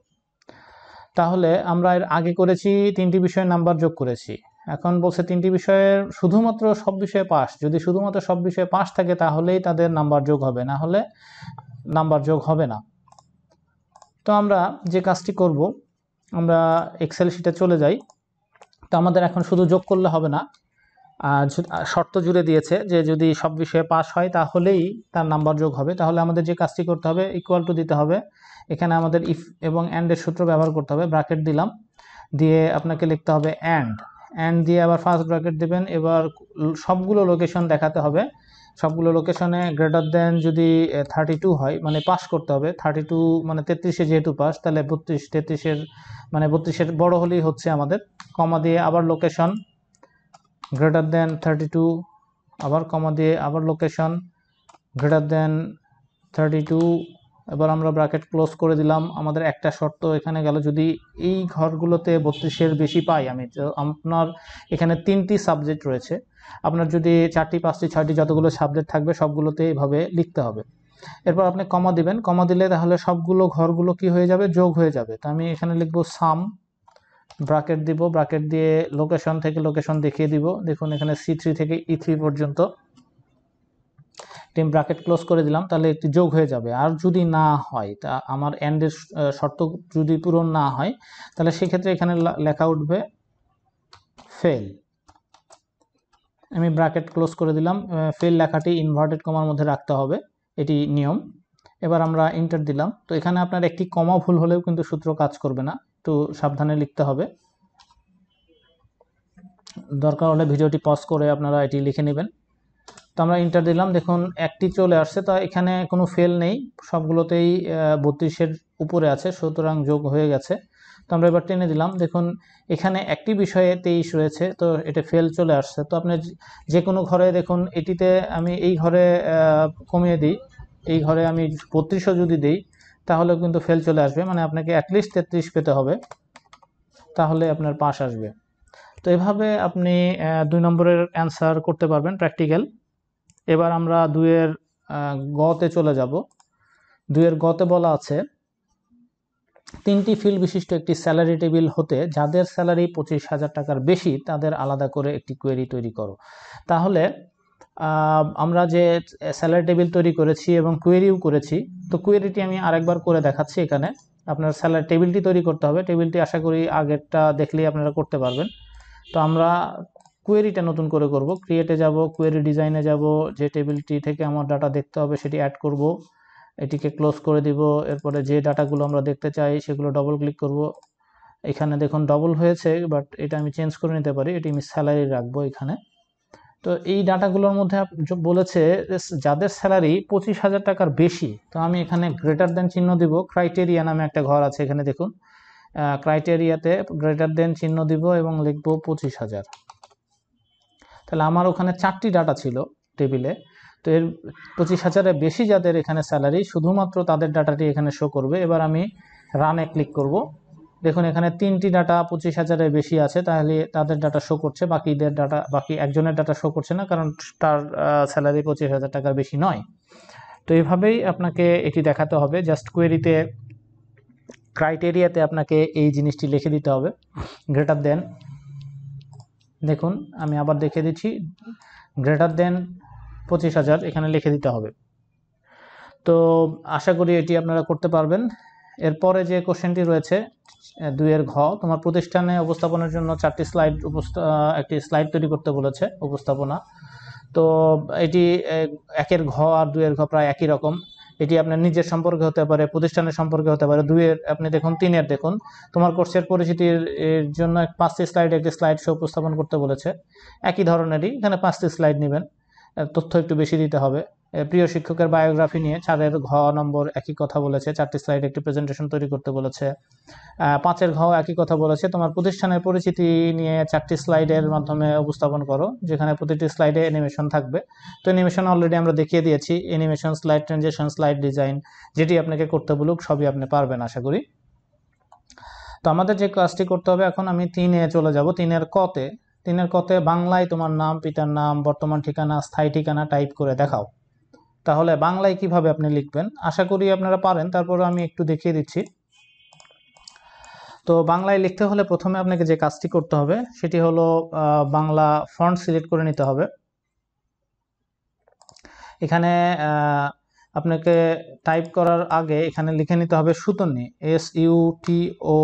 তাহলে আমরা এর আগে করেছি তিনটি বিষয়ে নাম্বার যোগ করেছি, এখন বলছে তিনটি বিষয়ের শুধুমাত্র সব বিষয়ে পাস। যদি শুধুমাত্র সব বিষয়ে পাস থাকে তাহলেই তাদের নাম্বার যোগ হবে, না হলে নাম্বার যোগ হবে না। তো আমরা যে কাজটি করব, আমরা এক্সেল শিটে চলে যাই। তো আমাদের এখন শুধু যোগ করলে হবে না, শর্ত জুড়ে দিয়েছে যে যদি সব বিষয়ে পাস হয় তাহলেই তার নাম্বার যোগ হবে। তাহলে আমাদের যে কাজটি করতে হবে ইকুয়াল টু দিতে হবে। এখানে আমাদের ইফ এবং অ্যান্ডের সূত্র ব্যবহার করতে হবে। ব্র্যাকেট দিলাম, দিয়ে আপনাকে লিখতে হবে অ্যান্ড, অ্যান্ড দিয়ে আবার ফার্স্ট ব্র্যাকেট দেবেন। এবার সবগুলো লোকেশন দেখাতে হবে। সবগুলো লোকেশনে গ্রেটার দেন যদি থার্টি টু হয় মানে পাস করতে হবে। থার্টি টু মানে তেত্রিশে যেহেতু পাস, তাহলে বত্রিশ, তেত্রিশের মানে বত্রিশের বড় হলেই হচ্ছে আমাদের। কমা দিয়ে আবার location greater than thirty two, আবার কমা দিয়ে আবার location greater than thirty two. এবার আমরা ব্র্যাকেট ক্লোজ করে দিলাম। আমাদের একটা শর্ত এখানে গেল, যদি এই ঘরগুলোতে বত্রিশের বেশি পাই আমি। তো আপনার এখানে তিনটি সাবজেক্ট রয়েছে, আপনার যদি চারটি, পাঁচটি, ছয়টি যতগুলো সাবজেক্ট থাকবে সবগুলোতে এভাবে লিখতে হবে। এরপর আপনি কমা দিবেন, কমা দিলে তাহলে সবগুলো ঘরগুলো কি হয়ে যাবে, যোগ হয়ে যাবে। তো আমি এখানে লিখবো সাম, ব্র্যাকেট দিব, ব্র্যাকেট দিয়ে লোকেশন থেকে লোকেশন দেখিয়ে দিব। দেখুন এখানে সি থ্রি থেকে ই থ্রি পর্যন্ত। টেন ব্র্যাকেট ক্লোজ করে দিলাম, তাহলে একটি যোগ হয়ে যাবে। আর যদি না হয়, তা আমার এন্ডের শর্ত যদি পূরণ না হয়, তাহলে সেক্ষেত্রে এখানে লেখা উঠবে ফেল। আমি ব্র্যাকেট ক্লোজ করে দিলাম, ফেল লেখাটি ইনভার্টেড কমার মধ্যে রাখতে হবে, এটি নিয়ম। এবার আমরা এন্টার দিলাম। তো এখানে আপনার একটি কমা ভুল হলেও কিন্তু সূত্র কাজ করবে না, একটু সাবধানে লিখতে হবে। দরকার হলে ভিডিওটি পজ করে আপনারা এটি লিখে নেবেন। তো আমরা ইন্টার দিলাম, দেখুন একটি চলে আসছে। তো এখানে কোনো ফেল নেই, সবগুলোতেই বত্রিশের উপরে আছে, সুতরাং যোগ হয়ে গেছে। তো আমরা এবার টেনে দিলাম, দেখুন এখানে একটি বিষয়ে তেইশ রয়েছে, তো এটা ফেল চলে আসছে। তো আপনি যে কোনো ঘরে দেখুন, এটিতে আমি এই ঘরে কমিয়ে দিই, এই ঘরে আমি বত্রিশও যদি দিই তাহলেও কিন্তু ফেল চলে আসবে, মানে আপনাকে অ্যাটলিস্ট তেত্রিশ পেতে হবে, তাহলে আপনার পাস আসবে। তো এভাবে আপনি দুই নম্বরের অ্যান্সার করতে পারবেন প্র্যাকটিক্যাল। এবার আমরা দুইয়ের গতে চলে যাব। দুইয়ের গতে বলা আছে, তিনটি ফিল্ড বিশিষ্ট একটি স্যালারি টেবিল হতে যাদের স্যালারি পঁচিশ হাজার টাকার বেশি তাদের আলাদা করে একটি কোয়েরি তৈরি করো। তাহলে আমরা যে স্যালারি টেবিল তৈরি করেছি এবং কোয়েরিও করেছি, তো কোয়েরিটি আমি আরেকবার করে দেখাচ্ছি। এখানে আপনার স্যালারি টেবিলটি তৈরি করতে হবে, টেবিলটি আশা করি আগেরটা দেখলেই আপনারা করতে পারবেন। তো আমরা কোয়েরিটা নতুন করে করব, ক্রিয়েটে যাব, কোয়েরি ডিজাইনে যাব, যে টেবিলটি থেকে আমার ডাটা দেখতে হবে সেটি অ্যাড করব, এটিকে ক্লোজ করে দিব। এরপরে যে ডাটাগুলো আমরা দেখতে চাই সেগুলো ডবল ক্লিক করব। এখানে দেখুন ডবল হয়েছে, বাট এটা আমি চেঞ্জ করে নিতে পারি, এটি আমি স্যালারি রাখবো এখানে। তো এই ডাটাগুলোর মধ্যে বলেছে যাদের স্যালারি পঁচিশ হাজার টাকার বেশি, তো আমি এখানে গ্রেটার দেন চিহ্ন দিব। ক্রাইটেরিয়া নামে একটা ঘর আছে, এখানে দেখুন ক্রাইটেরিয়াতে গ্রেটার দেন চিহ্ন দিব এবং লিখব পঁচিশ হাজার। তাহলে আমার ওখানে চারটি ডাটা ছিল টেবিলে, তো এর পঁচিশ হাজারের বেশি যাদের এখানে স্যালারি, শুধুমাত্র তাদের ডাটাটি এখানে শো করবে। এবার আমি রানে ক্লিক করব, দেখুন এখানে তিনটি ডাটা পঁচিশ হাজারের বেশি আছে, তাহলে তাদের ডাটা শো করছে, বাকিদের ডাটা বাকি একজনের ডাটা শো করছে না, কারণ তার স্যালারি পঁচিশ হাজার টাকার বেশি নয়। তো এইভাবেই আপনাকে এটি দেখাতে হবে, জাস্ট কোয়েরিতে ক্রাইটেরিয়াতে আপনাকে এই জিনিসটি লিখে দিতে হবে, গ্রেটার দেন। দেখুন আমি আবার দেখে দিচ্ছি, গ্রেটার দেন পঁচিশ হাজার এখানে লিখে দিতে হবে। তো আশা করি এটি আপনারা করতে পারবেন। এরপরে যে কোশ্চেনটি রয়েছে দুইয়ের ঘ, তোমার প্রতিষ্ঠানে উপস্থাপনার জন্য চারটি স্লাইড উপস্থা একটি স্লাইড তৈরি করতে বলেছে উপস্থাপনা। তো এটি একের ঘ আর দুইয়ের ঘ প্রায় একই রকম, এটি আপনার নিজের সম্পর্কে হতে পারে, প্রতিষ্ঠানের সম্পর্কে হতে পারে। দুইয়ের আপনি দেখুন, তিনের দেখুন তোমার কোর্সের পরিচিতির জন্য পাঁচটি স্লাইড একটি স্লাইড শো উপস্থাপন করতে বলেছে, একই ধরনেরই এখানে পাঁচটি স্লাইড নেবেন, তথ্য একটু বেশি দিতে হবে। প্রিয় শিক্ষকের বায়োগ্রাফি নিয়ে চারের ঘ নম্বর একই কথা বলেছে, চারটি স্লাইড একটি প্রেজেন্টেশন তৈরি করতে বলেছে। পাঁচের ঘ একই কথা বলেছে, তোমার প্রতিষ্ঠানের পরিচিতি নিয়ে চারটি স্লাইডের মাধ্যমে উপস্থাপন করো, যেখানে প্রতিটি স্লাইডে অ্যানিমেশন থাকবে। তো অ্যানিমেশন অলরেডি আমরা দেখিয়ে দিয়েছি, animation, slide transition, slide design, যেটি আপনাকে করতে বলুক সবই আপনি পারবেন আশা করি। তো আমাদের যে কাজটি করতে হবে, এখন আমি তিনে চলে যাব, তিনের কতে। তিনের কতে বাংলায় তোমার নাম, পিতার নাম, বর্তমান ঠিকানা, স্থায়ী ঠিকানা টাইপ করে দেখাও। তাহলে বাংলায় কিভাবে আপনি লিখবেন, আশা করি আপনারা পারেন, তারপরে আমি একটু দেখিয়ে দিচ্ছি। তো বাংলায় লিখতে হলে প্রথমে আপনাকে যে কাজটি করতে হবে সেটি হলো বাংলা ফন্ট সিলেক্ট করে নিতে হবে। এখানে আপনাকে টাইপ করার আগে এখানে লিখে নিতে হবে Sutonny, S U T O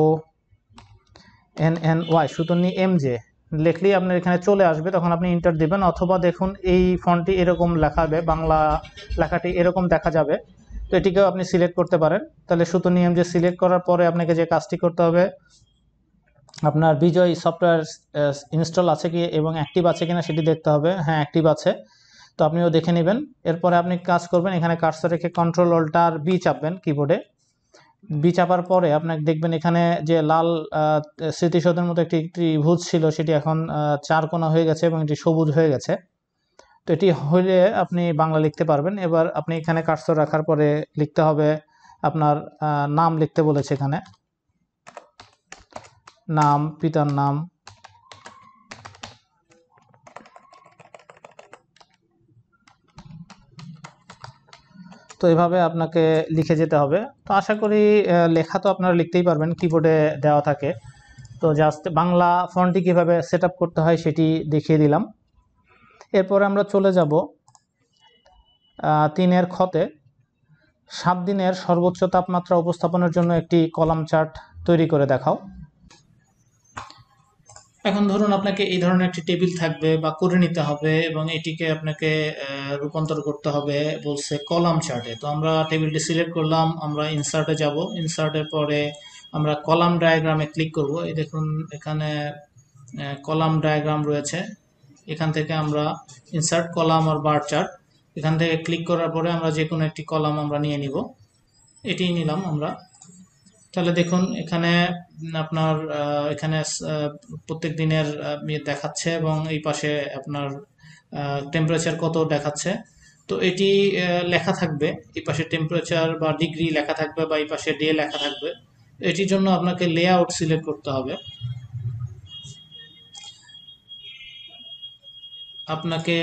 N N Y, Sutonny M J লিখলেই আপনার এখানে চলে আসবে, তখন আপনি ইন্টার দিবেন। অথবা দেখুন এই ফন্টটি এরকম লেখাবে, বাংলা লেখাটি এরকম দেখা যাবে, তো এটিকেও আপনি সিলেক্ট করতে পারেন। তাহলে সুতনী এম জে সিলেক্ট করার পরে আপনাকে যে কাজটি করতে হবে, আপনার বিজয় সফটওয়্যার ইনস্টল আছে কি এবং অ্যাক্টিভ আছে কিনা সেটি দেখতে হবে। হ্যাঁ, অ্যাক্টিভ আছে, তো আপনিও দেখে নেবেন। এরপরে আপনি কাজ করবেন, এখানে কার্সর রেখে কন্ট্রোল অল্ট আর বি চাপবেন কিবোর্ডে। বি চাপার পরে আপনাকে দেখবেন এখানে যে লাল স্মৃতিসৌধের মতো একটি ত্রিভুজ ছিল সেটি এখন চার কোণা হয়ে গেছে এবং এটি সবুজ হয়ে গেছে। তো এটি হলে আপনি বাংলা লিখতে পারবেন। এবার আপনি এখানে কার্সর রাখার পরে লিখতে হবে, আপনার নাম লিখতে বলেছে এখানে, নাম, পিতার নাম, তো এভাবে আপনাকে লিখে যেতে হবে। তো আশা করি লেখা তো আপনারা লিখতেই পারবেন, কিবোর্ডে দেওয়া থাকে। তো জাস্ট বাংলা ফন্টটি কীভাবে সেট আপ করতে হয় সেটি দেখিয়ে দিলাম। এরপরে আমরা চলে যাব तीन खते सात दिन सर्वोच्च तापमात्रा उपस्थापनार जोन्नो एकटी कलम चार्ट तैरी करे देखाओ। एखन धरुन आपनाके एई धरनेर एकटी टेबिल थाकबे बा करे निते होबे एबं एटिके आपनाके रूपान्तर करते होबे बोलछे कलम चार्टे। तो आमरा टेबिलटी सिलेक्ट करलाम, आमरा इनसार्टे जाबो, इनसार्टेर परे आमरा कलम डायाग्रामे क्लिक करबो। एई देखुन एखाने कलम डायाग्राम रयेछे, एखान थेके आमरा इनसार्ट कलम और बार चार्ट एखान थेके क्लिक करार परे आमरा जे कोनो एकटी कलम आमरा निये निब। एटी निलाम आमरा। তাহলে দেখুন এখানে আপনার এখানে প্রত্যেক দিনের দেখাচ্ছে এবং এই পাশে আপনার টেম্পারেচার কত দেখাচ্ছে। তো এটি লেখা থাকবে, এই পাশে টেম্পারেচার বা ডিগ্রি লেখা থাকবে বা এই পাশে ডে লেখা থাকবে। এটির জন্য আপনাকে লেআউট সিলেক্ট করতে হবে, আপনাকে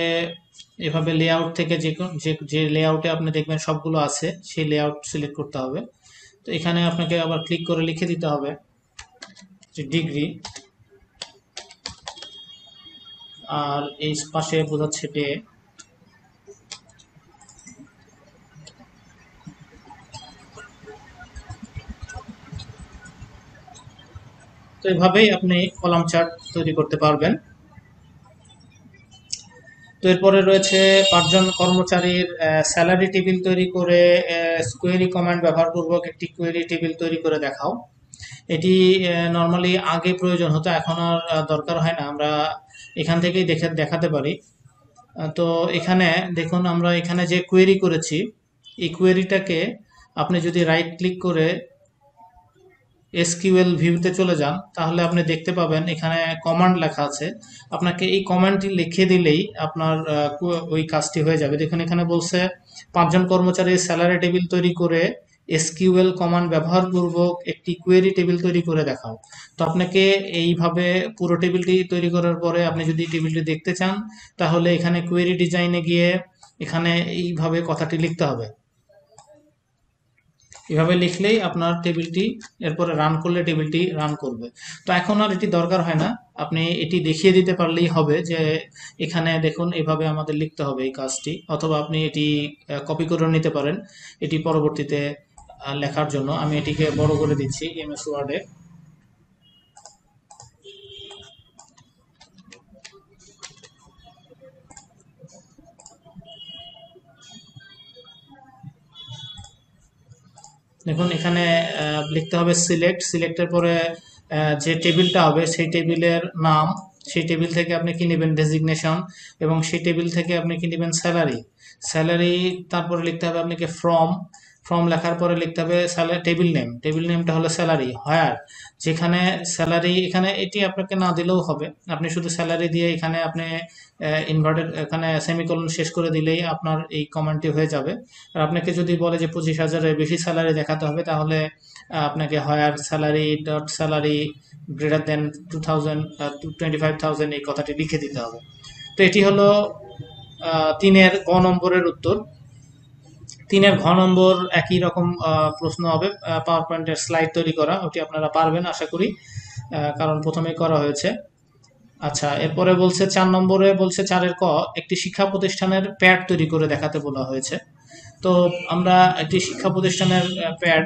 এভাবে লেআউট থেকে যে যে লেআউটে আপনি দেখবেন সবগুলো আছে সেই লেআউট সিলেক্ট করতে হবে। तो এখানে আপনাকে আবার ক্লিক করে লিখে দিতে হবে যে ডিগ্রি, আর এই পাশে বোঝাচ্ছে ডে। তো এভাবেই আপনি কলাম চার্ট তৈরি করতে পারবেন। তো এরপরে রয়েছে পাঁচজন কর্মচারীর স্যালারি টেবিল তৈরি করে কোয়েরি কমান্ড ব্যবহারপূর্বক একটি কোয়েরি টেবিল তৈরি করে দেখাও। এটি নর্মালি আগে প্রয়োজন হতো, এখন আর দরকার হয় না, আমরা এখান থেকেই দেখে দেখাতে পারি। তো এখানে দেখুন আমরা এখানে যে কোয়েরি করেছি এই কোয়েরিটাকে আপনি যদি রাইট ক্লিক করে এসকিউএল ভিউতে চলে যান তাহলে আপনি দেখতে পাবেন এখানে কমান্ড লেখা আছে। আপনাকে এই কমান্ডটি লিখে দিলেই আপনার ওই কাজটি হয়ে যাবে। দেখুন এখানে বলছে পাঁচজন কর্মচারীর স্যালারি টেবিল তৈরি করে এসকিউএল কমান্ড ব্যবহারপূর্বক একটি কোয়েরি টেবিল তৈরি করে দেখাও। তো আপনাকে এইভাবে পুরো টেবিলটি তৈরি করার পরে আপনি যদি টেবিলটি দেখতে চান তাহলে এখানে কোয়েরি ডিজাইনে গিয়ে এখানে এইভাবে কথাটি লিখতে হবে। এভাবে লিখলেই আপনার টেবিলটি এরপরে রান করলে টেবিলটি রান করবে। তো এখন আর এটি দরকার হয় না, আপনি এটি দেখিয়ে দিতে পারলেই হবে যে এখানে দেখুন এভাবে আমাদের লিখতে হবে এই কাজটি, অথবা আপনি এটি কপি করে নিতে পারেন এটি পরবর্তীতে লেখার জন্য। আমি এটিকে বড় করে দিচ্ছি এমএস ওয়ার্ডে। দেখুন এখানে লিখতে হবে সিলেক্ট, সিলেক্টের পরে যে টেবিলটা হবে সেই টেবিলের নাম, সেই টেবিল থেকে আপনি কি নেবেন ডেজিগনেশন, এবং সেই টেবিল থেকে আপনি কি নেবেন স্যালারি। স্যালারি তারপরে লিখতে হবে আপনাকে ফ্রম, ফ্রম লেখার পরে লিখতে হবে স্যালারি টেবিল নেম, টেবিল নেমটা হলো স্যালারি। হোয়ার যেখানে স্যালারি এখানে এটি আপনাকে না দিলেও হবে, আপনি শুধু স্যালারি দিয়ে এখানে আপনি ইনভার্টেড এখানে সেমিকোলন শেষ করে দিলেই আপনার এই কমান্ডটি হয়ে যাবে। আর আপনাকে যদি বলে যে পঁচিশ হাজারের বেশি স্যালারি দেখাতে হবে তাহলে আপনাকে where salary dot salary greater than two thousand twenty five thousand এই কথাটি লিখে দিতে হবে। তো এটি হলো তিনের ক নম্বরের উত্তর। তিনের ঘ নম্বর একই রকম প্রশ্ন হবে, পাওয়ার পয়েন্টের স্লাইড তৈরি করা, ওটি আপনারা পারবেন আশা করি, কারণ প্রথমে করা হয়েছে। আচ্ছা, এরপরে বলছে চার নম্বরে বলছে চারের ক একটি শিক্ষা প্রতিষ্ঠানের প্যাড তৈরি করে দেখাতে বলা হয়েছে। তো আমরা একটি শিক্ষা প্রতিষ্ঠানের প্যাড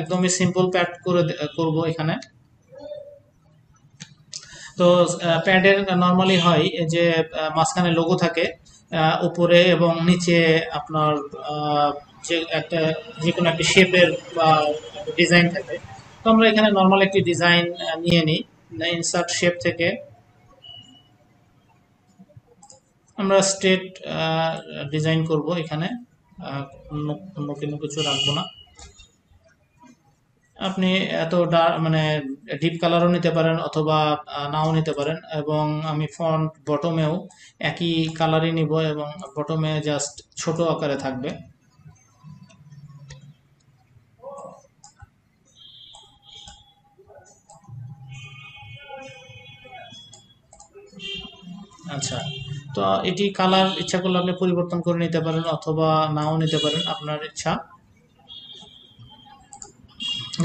একদমই সিম্পল প্যাড করে করব এখানে। তো প্যাডের নর্মালি হয় যে মাঝখানে লোগো থাকে উপরে এবং নিচে আপনার যে একটা যে কোনো একটা শেপের বা ডিজাইন থাকে। তো আমরা এখানে নর্মাল একটি ডিজাইন নিয়ে নিই, ইনসার্ট শেপ থেকে আমরা স্ট্রেট ডিজাইন করব, এখানে অন্য কোনো কিছু রাখবো না। আপনি এত মানে ডিপ কালারও নিতে পারেন অথবা নাও নিতে পারেন, এবং আমি ফন্ট বটমেও একই কালারই নিব এবং বটমে জাস্ট ছোট আকারে থাকবে। আচ্ছা, তো এটি কালার ইচ্ছা করলে আপনি পরিবর্তন করে নিতে পারেন অথবা নাও নিতে পারেন, আপনার ইচ্ছা।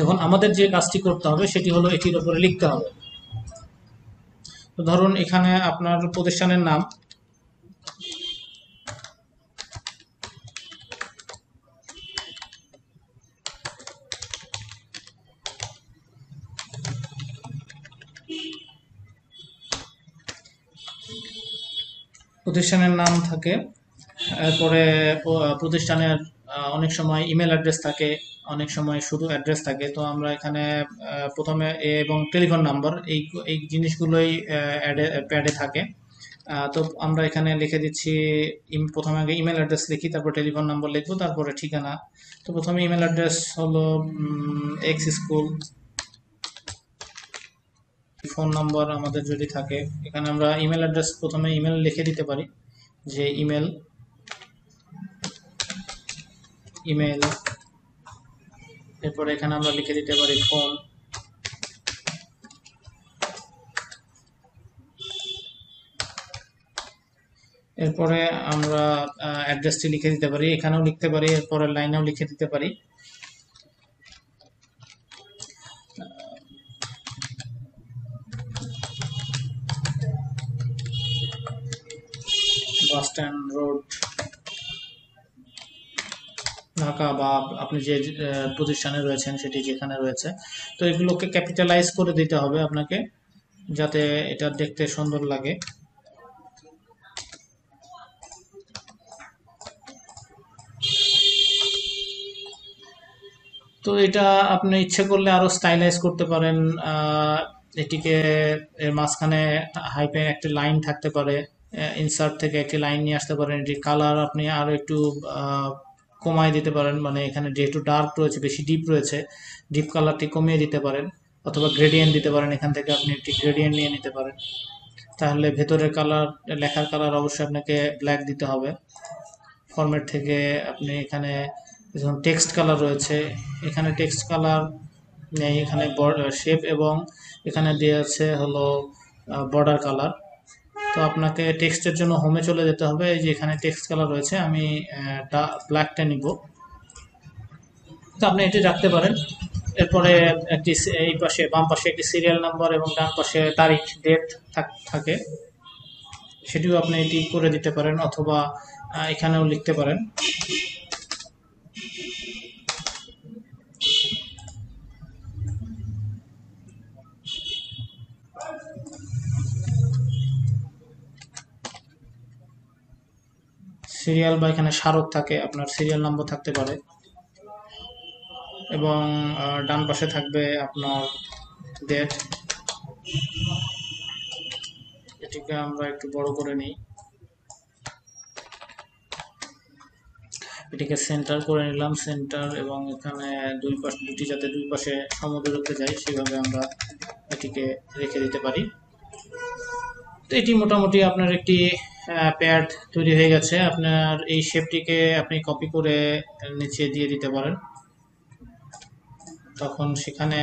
এখন আমাদের যে কাজটি করতে হবে সেটি হলো এটির উপরে লিখতে হবে। তো ধরুন এখানে আপনার প্রতিষ্ঠানের নাম, প্রতিষ্ঠানের নাম থাকে, এরপরে প্রতিষ্ঠানের অনেক সময় ইমেল অ্যাড্রেস থাকে, অনেক সময় শুধু অ্যাড্রেস থাকে। তো আমরা এখানে প্রথমে এবং টেলিফোন নাম্বার এই এই জিনিসগুলোই প্যাডে থাকে। তো আমরা এখানে লিখে দিচ্ছি, প্রথমে আগে ইমেল অ্যাড্রেস লিখি, তারপর টেলিফোন নাম্বার লিখবো, তারপরে ঠিকানা। তো প্রথমে ইমেল অ্যাড্রেস হলো এক্স স্কুল, ফোন নাম্বার আমাদের যদি থাকে। এখানে আমরা ইমেল অ্যাড্রেস প্রথমে ইমেল লিখে দিতে পারি, যে ইমেল ইমেল এরপরে এখানে আমরা লিখে দিতে পারি ফোন, এরপরে আমরা অ্যাড্রেসটি লিখে দিতে পারি, এখানেও লিখতে পারি, এরপরে লাইনেও লিখে দিতে পারি। বাস স্ট্যান্ড রোড ঢাকা, বা আপনি যে প্রতিষ্ঠানে রয়েছেন সেটি যেখানে রয়েছে। তো এগুলোকে ক্যাপিটালাইজ করে দিতে হবে আপনাকে, যাতে এটা দেখতে সুন্দর লাগে। তো এটা আপনি ইচ্ছে করলে আরো স্টাইলাইজ করতে পারেন, এটিকে এর মাঝখানে হাইপেন একটা লাইন থাকতে পারে, ইনসার্ট থেকে একটি লাইন নিয়ে আসতে পারেন। এটি কালার আপনি আরো একটু কমায় দিতে পারেন, মানে এখানে যেহেতু ডার্ক রয়েছে, বেশি ডিপ রয়েছে, ডিপ কালারটি কমিয়ে দিতে পারেন, অথবা গ্রেডিয়েন্ট দিতে পারেন। এখান থেকে আপনি একটি গ্রেডিয়েন্ট নিয়ে নিতে পারেন, তাহলে ভেতরের কালার, লেখার কালার অবশ্যই আপনাকে ব্ল্যাক দিতে হবে। ফরম্যাট থেকে আপনি এখানে যেমন টেক্সট কালার রয়েছে, এখানে টেক্সট কালার নেই, এখানে শেপ এবং এখানে দেওয়া আছে হলো বর্ডার কালার। তো আপনাকে টেক্সটের জন্য হোমে চলে যেতে হবে, এই যে এখানে টেক্সট কালার রয়েছে, আমি ব্ল্যাকটা নিব। তো আপনি এটি রাখতে পারেন। এরপরে একটি এই পাশে বাম পাশে একটি সিরিয়াল নাম্বার এবং ডান পাশে তারিখ, ডেট থাকে, সেটিও আপনি এটি করে দিতে পারেন, অথবা এখানেও লিখতে পারেন। সিরিয়াল বা এখানে স্মারক থাকে, আপনার সিরিয়াল নাম্বার থাকতে পারে, এবং ডান পাশে থাকবে আপনার ডেট। এটিকে আমরা একটু বড় করে নিই, এটিকে সেন্টার করে নিলাম, সেন্টার, এবং এখানে দুই পাশে দুটি যাতে দুই পাশে সমদূরত্বে যায় সেভাবে আমরা এটিকে রেখে দিতে পারি। তো এটি মোটামুটি আপনার একটি প্যাড তৈরি হয়ে গেছে। আপনার এই শেপটিকে আপনি কপি করে নিচে দিয়ে দিতে পারেন, তখন সেখানে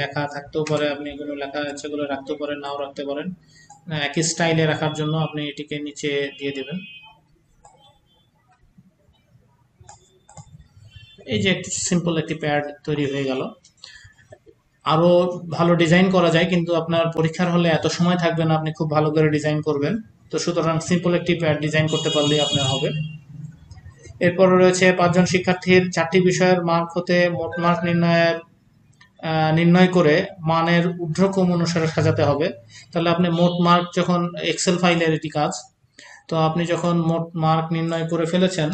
লেখা থাকতেও পারে, আপনি এগুলো লেখা সেগুলো রাখতে পারেন, নাও রাখতে পারেন। একই স্টাইলে রাখার জন্য আপনি এটিকে নিচে দিয়ে দেবেন। এই যে একটি সিম্পল একটি প্যাড তৈরি হয়ে গেল। আরও ভালো ডিজাইন করা যায়, কিন্তু আপনার পরীক্ষার হলে এত সময় থাকবে না, আপনি খুব ভালো করে ডিজাইন করবেন। তো সুতরাং সিম্পল একটি প্যাড ডিজাইন করতে পারলেই আপনার হবে। এরপর রয়েছে পাঁচজন শিক্ষার্থীর চারটি বিষয়ের মার্ক হতে মোট মার্ক নির্ণয়ের নির্ণয় করে মানের ঊর্ধ্বক্রম অনুসারে সাজাতে হবে। তাহলে আপনি মোট মার্ক, যখন এক্সেল ফাইলের এটি কাজ, তো আপনি যখন মোট মার্ক নির্ণয় করে ফেলেছেন,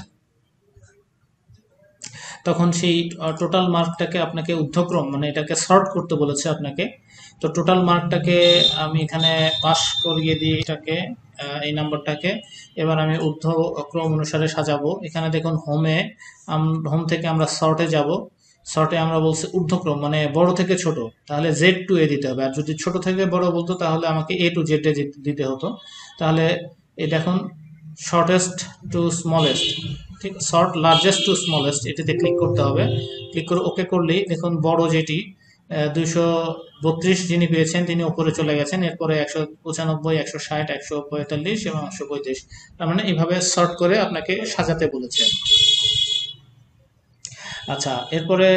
তখন সেই টোটাল মার্কটাকে আপনাকে ঊর্ধ্বক্রম, মানে এটাকে সর্ট করতে বলেছে আপনাকে। তো টোটাল মার্কটাকে আমি এখানে পাস করিয়ে দিই, এটাকে এই নাম্বারটাকে এবার আমি ঊর্ধ্বক্রম অনুসারে সাজাবো। এখানে দেখুন হোমে হোম থেকে আমরা শর্টে যাব, শর্টে আমরা বলছি ঊর্ধ্বক্রম, মানে বড় থেকে ছোট, তাহলে জেড টু এ দিতে হবে। আর যদি ছোট থেকে বড় বলতো তাহলে আমাকে এ টু জেড এ দিতে হতো। তাহলে এটা এখন শর্টেস্ট টু স্মলেস্ট, ঠিক শর্ট লার্জেস্ট টু স্মলেস্ট, এটিতে ক্লিক করতে হবে। ক্লিক করে ওকে করলেই দেখুন বড় যেটি দুইশো বত্রিশ যিনি পেয়েছেন তিনি উপরে চলে গেছেন, এরপরে একশো পঁচানব্বই, একশো ষাট, একশো পঁয়তাল্লিশ এবং একশো পঁয়ত্রিশ। তার মানে এইভাবে শর্ট করে আপনাকে সাজাতে বলেছে। আচ্ছা, এরপরে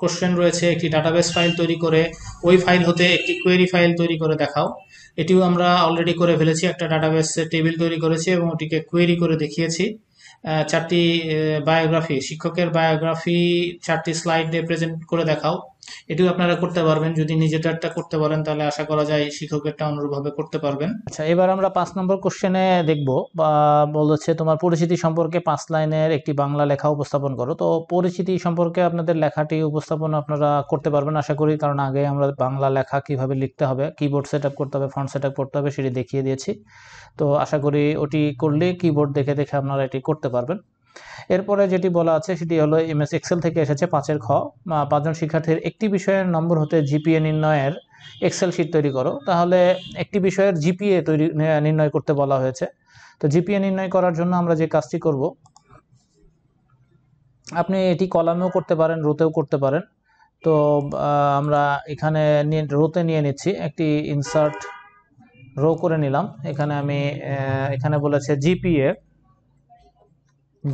কোশ্চেন রয়েছে একটি ডাটাবেস ফাইল তৈরি করে ওই ফাইল হতে একটি কোয়েরি ফাইল তৈরি করে দেখাও। এটিও আমরা অলরেডি করে ফেলেছি, একটা ডাটাবেস টেবিল তৈরি করেছি এবং ওটিকে কোয়েরি করে দেখিয়েছি। চারটি বায়োগ্রাফি, শিক্ষকের বায়োগ্রাফি চারটি স্লাইড দিয়ে প্রেজেন্ট করে দেখাও। এটিও আপনারা করতে পারবেন, যদি নিজেদেরটা করতে পারেন তাহলে আশা করা যায় শিক্ষকেরটা অনুরূপভাবে করতে পারবেন। আচ্ছা, এবার আমরা পাঁচ নম্বর কোশ্চেনে দেখব, বলেছে তোমার পরিচিতি সম্পর্কে পাঁচ লাইনের একটি বাংলা লেখা উপস্থাপন করো। তো পরিচিতি সম্পর্কে আপনাদের লেখাটি উপস্থাপন আপনারা করতে পারবেন আশা করি, কারণ আগে আমরা বাংলা লেখা কিভাবে লিখতে হবে, কিবোর্ড সেট আপ করতে হবে, ফন্ট সেট আপ করতে হবে সেটি দেখিয়ে দিয়েছি। তো আশা করি ওটি করলে কিবোর্ড দেখে দেখে আপনারা এটি করতে পারবেন। এরপরে যেটি বলা আছে সেটি হলো এমএস এক্সেল থেকে এসেছে পাঁচের খ, পাঁচজন শিক্ষার্থীর একটি বিষয়ের নম্বর হতে জিপিএ নির্ণয়ের এক্সেল শিট তৈরি করো। তাহলে একটি বিষয়ের জিপিএ তৈরি নির্ণয় করতে বলা হয়েছে। তো জিপিএ নির্ণয় করার জন্য আমরা যে কাজটি করব, আপনি এটি কলামেও করতে পারেন, রোতেও করতে পারেন। তো আমরা এখানে রোতে নিয়ে নিচ্ছি, একটি ইনসার্ট রো করে নিলাম। এখানে আমি এখানে বলেছে জিপিএ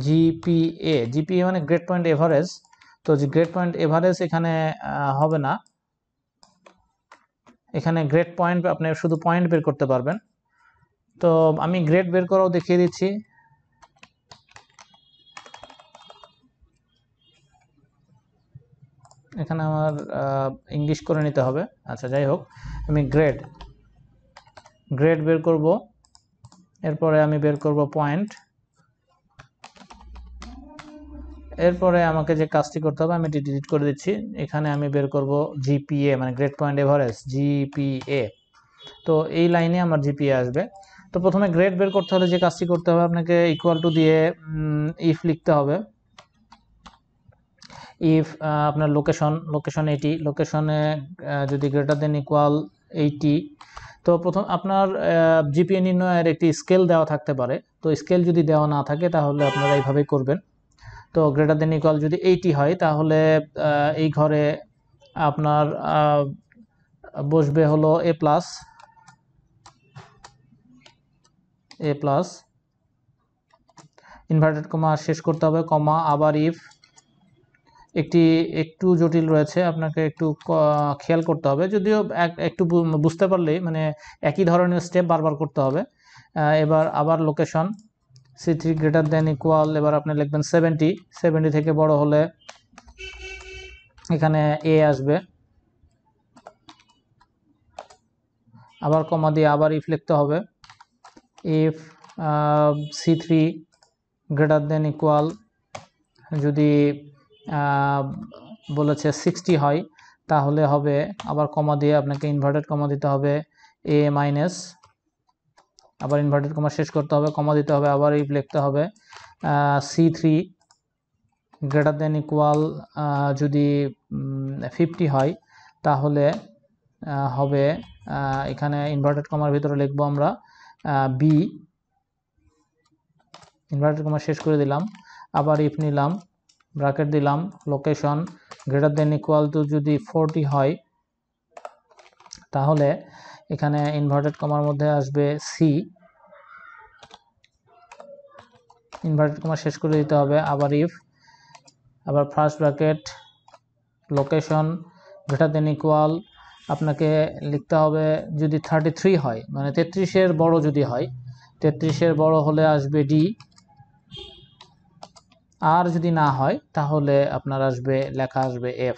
জিপিএ জিপিএ মানে গ্রেড পয়েন্ট এভারেজ। তো গ্রেড পয়েন্ট এভারেজ এখানে হবে না, এখানে গ্রেড পয়েন্ট আপনি শুধু পয়েন্ট বের করতে পারবেন। তো আমি গ্রেড বের করাও দেখিয়ে দিচ্ছি। এখানে আমার ইংলিশ করে নিতে হবে। আচ্ছা, যাই হোক, আমি গ্রেড গ্রেড বের করব, এরপরে আমি বের করব পয়েন্ট। এরপরে আমাকে যে কাজটি করতে হবে আমি এটি ডিলিট করে দিচ্ছি। এখানে আমি বের করব জিপিএ মানে গ্রেড পয়েন্ট এভারেজ জিপিএ। তো এই লাইনে আমার জিপিএ আসবে। তো প্রথমে গ্রেড বের করতে হলে যে কাজটি করতে হবে, আপনাকে ইকুয়াল টু দিয়ে ইফ লিখতে হবে। ইফ আপনার লোকেশন লোকেশন এইটি, লোকেশনে যদি গ্রেটার দেন ইকুয়াল এইটি। তো প্রথম আপনার জিপিএ নির্ণয়ের একটি স্কেল দেওয়া থাকতে পারে। তো স্কেল যদি দেওয়া না থাকে তাহলে আপনারা এইভাবেই করবেন। তো গ্রেটার দেন ইকুয়াল যদি এইটি হয় তাহলে এই ঘরে আপনার বসবে হলো A plus A plus inverted comma শেষ করতে হবে, কমা। আবার ইফ একটি একটু জটিল রয়েছে, আপনাকে একটু খেয়াল করতে হবে, যদিও একটু বুঝতে পারলেই মানে একই ধরনের স্টেপ বারবার করতে হবে। এবার আবার location C three greater than equal, এবার আপনি লিখবেন সেভেন্টি, সেভেন্টি থেকে বড় হলে এখানে এ আসবে। আবার কমা দিয়ে আবার ইফ লিখতে হবে, if C three greater than equal যদি বলেছে সিক্সটি হয় তাহলে হবে, আবার কমা দিয়ে আপনাকে ইনভার্টেড কমা দিতে হবে এ মাইনাস, আবার ইনভার্টেড কমা শেষ করতে হবে, কমা দিতে হবে, আবার ইফ লিখতে হবে C three greater than equal যদি ফিফটি হয় তাহলে হবে, এখানে ইনভার্টেড কমার ভিতরে লিখবো আমরা বি, ইনভার্টেড কমা শেষ করে দিলাম, আবার ইফ নিলাম, ব্র্যাকেট দিলাম, location greater than equal to যদি ফোরটি হয় তাহলে এখানে ইনভার্টেড কমার মধ্যে আসবে সি, ইনভার্টেড কমা শেষ করে দিতে হবে, আবার ইফ, আবার first bracket location greater than equal আপনাকে লিখতে হবে যদি থার্টি থ্রি হয় মানে তেত্রিশের বড় যদি হয়, তেত্রিশের বড় হলে আসবে ডি, আর যদি না হয় তাহলে আপনার আসবে লেখা আসবে এফ।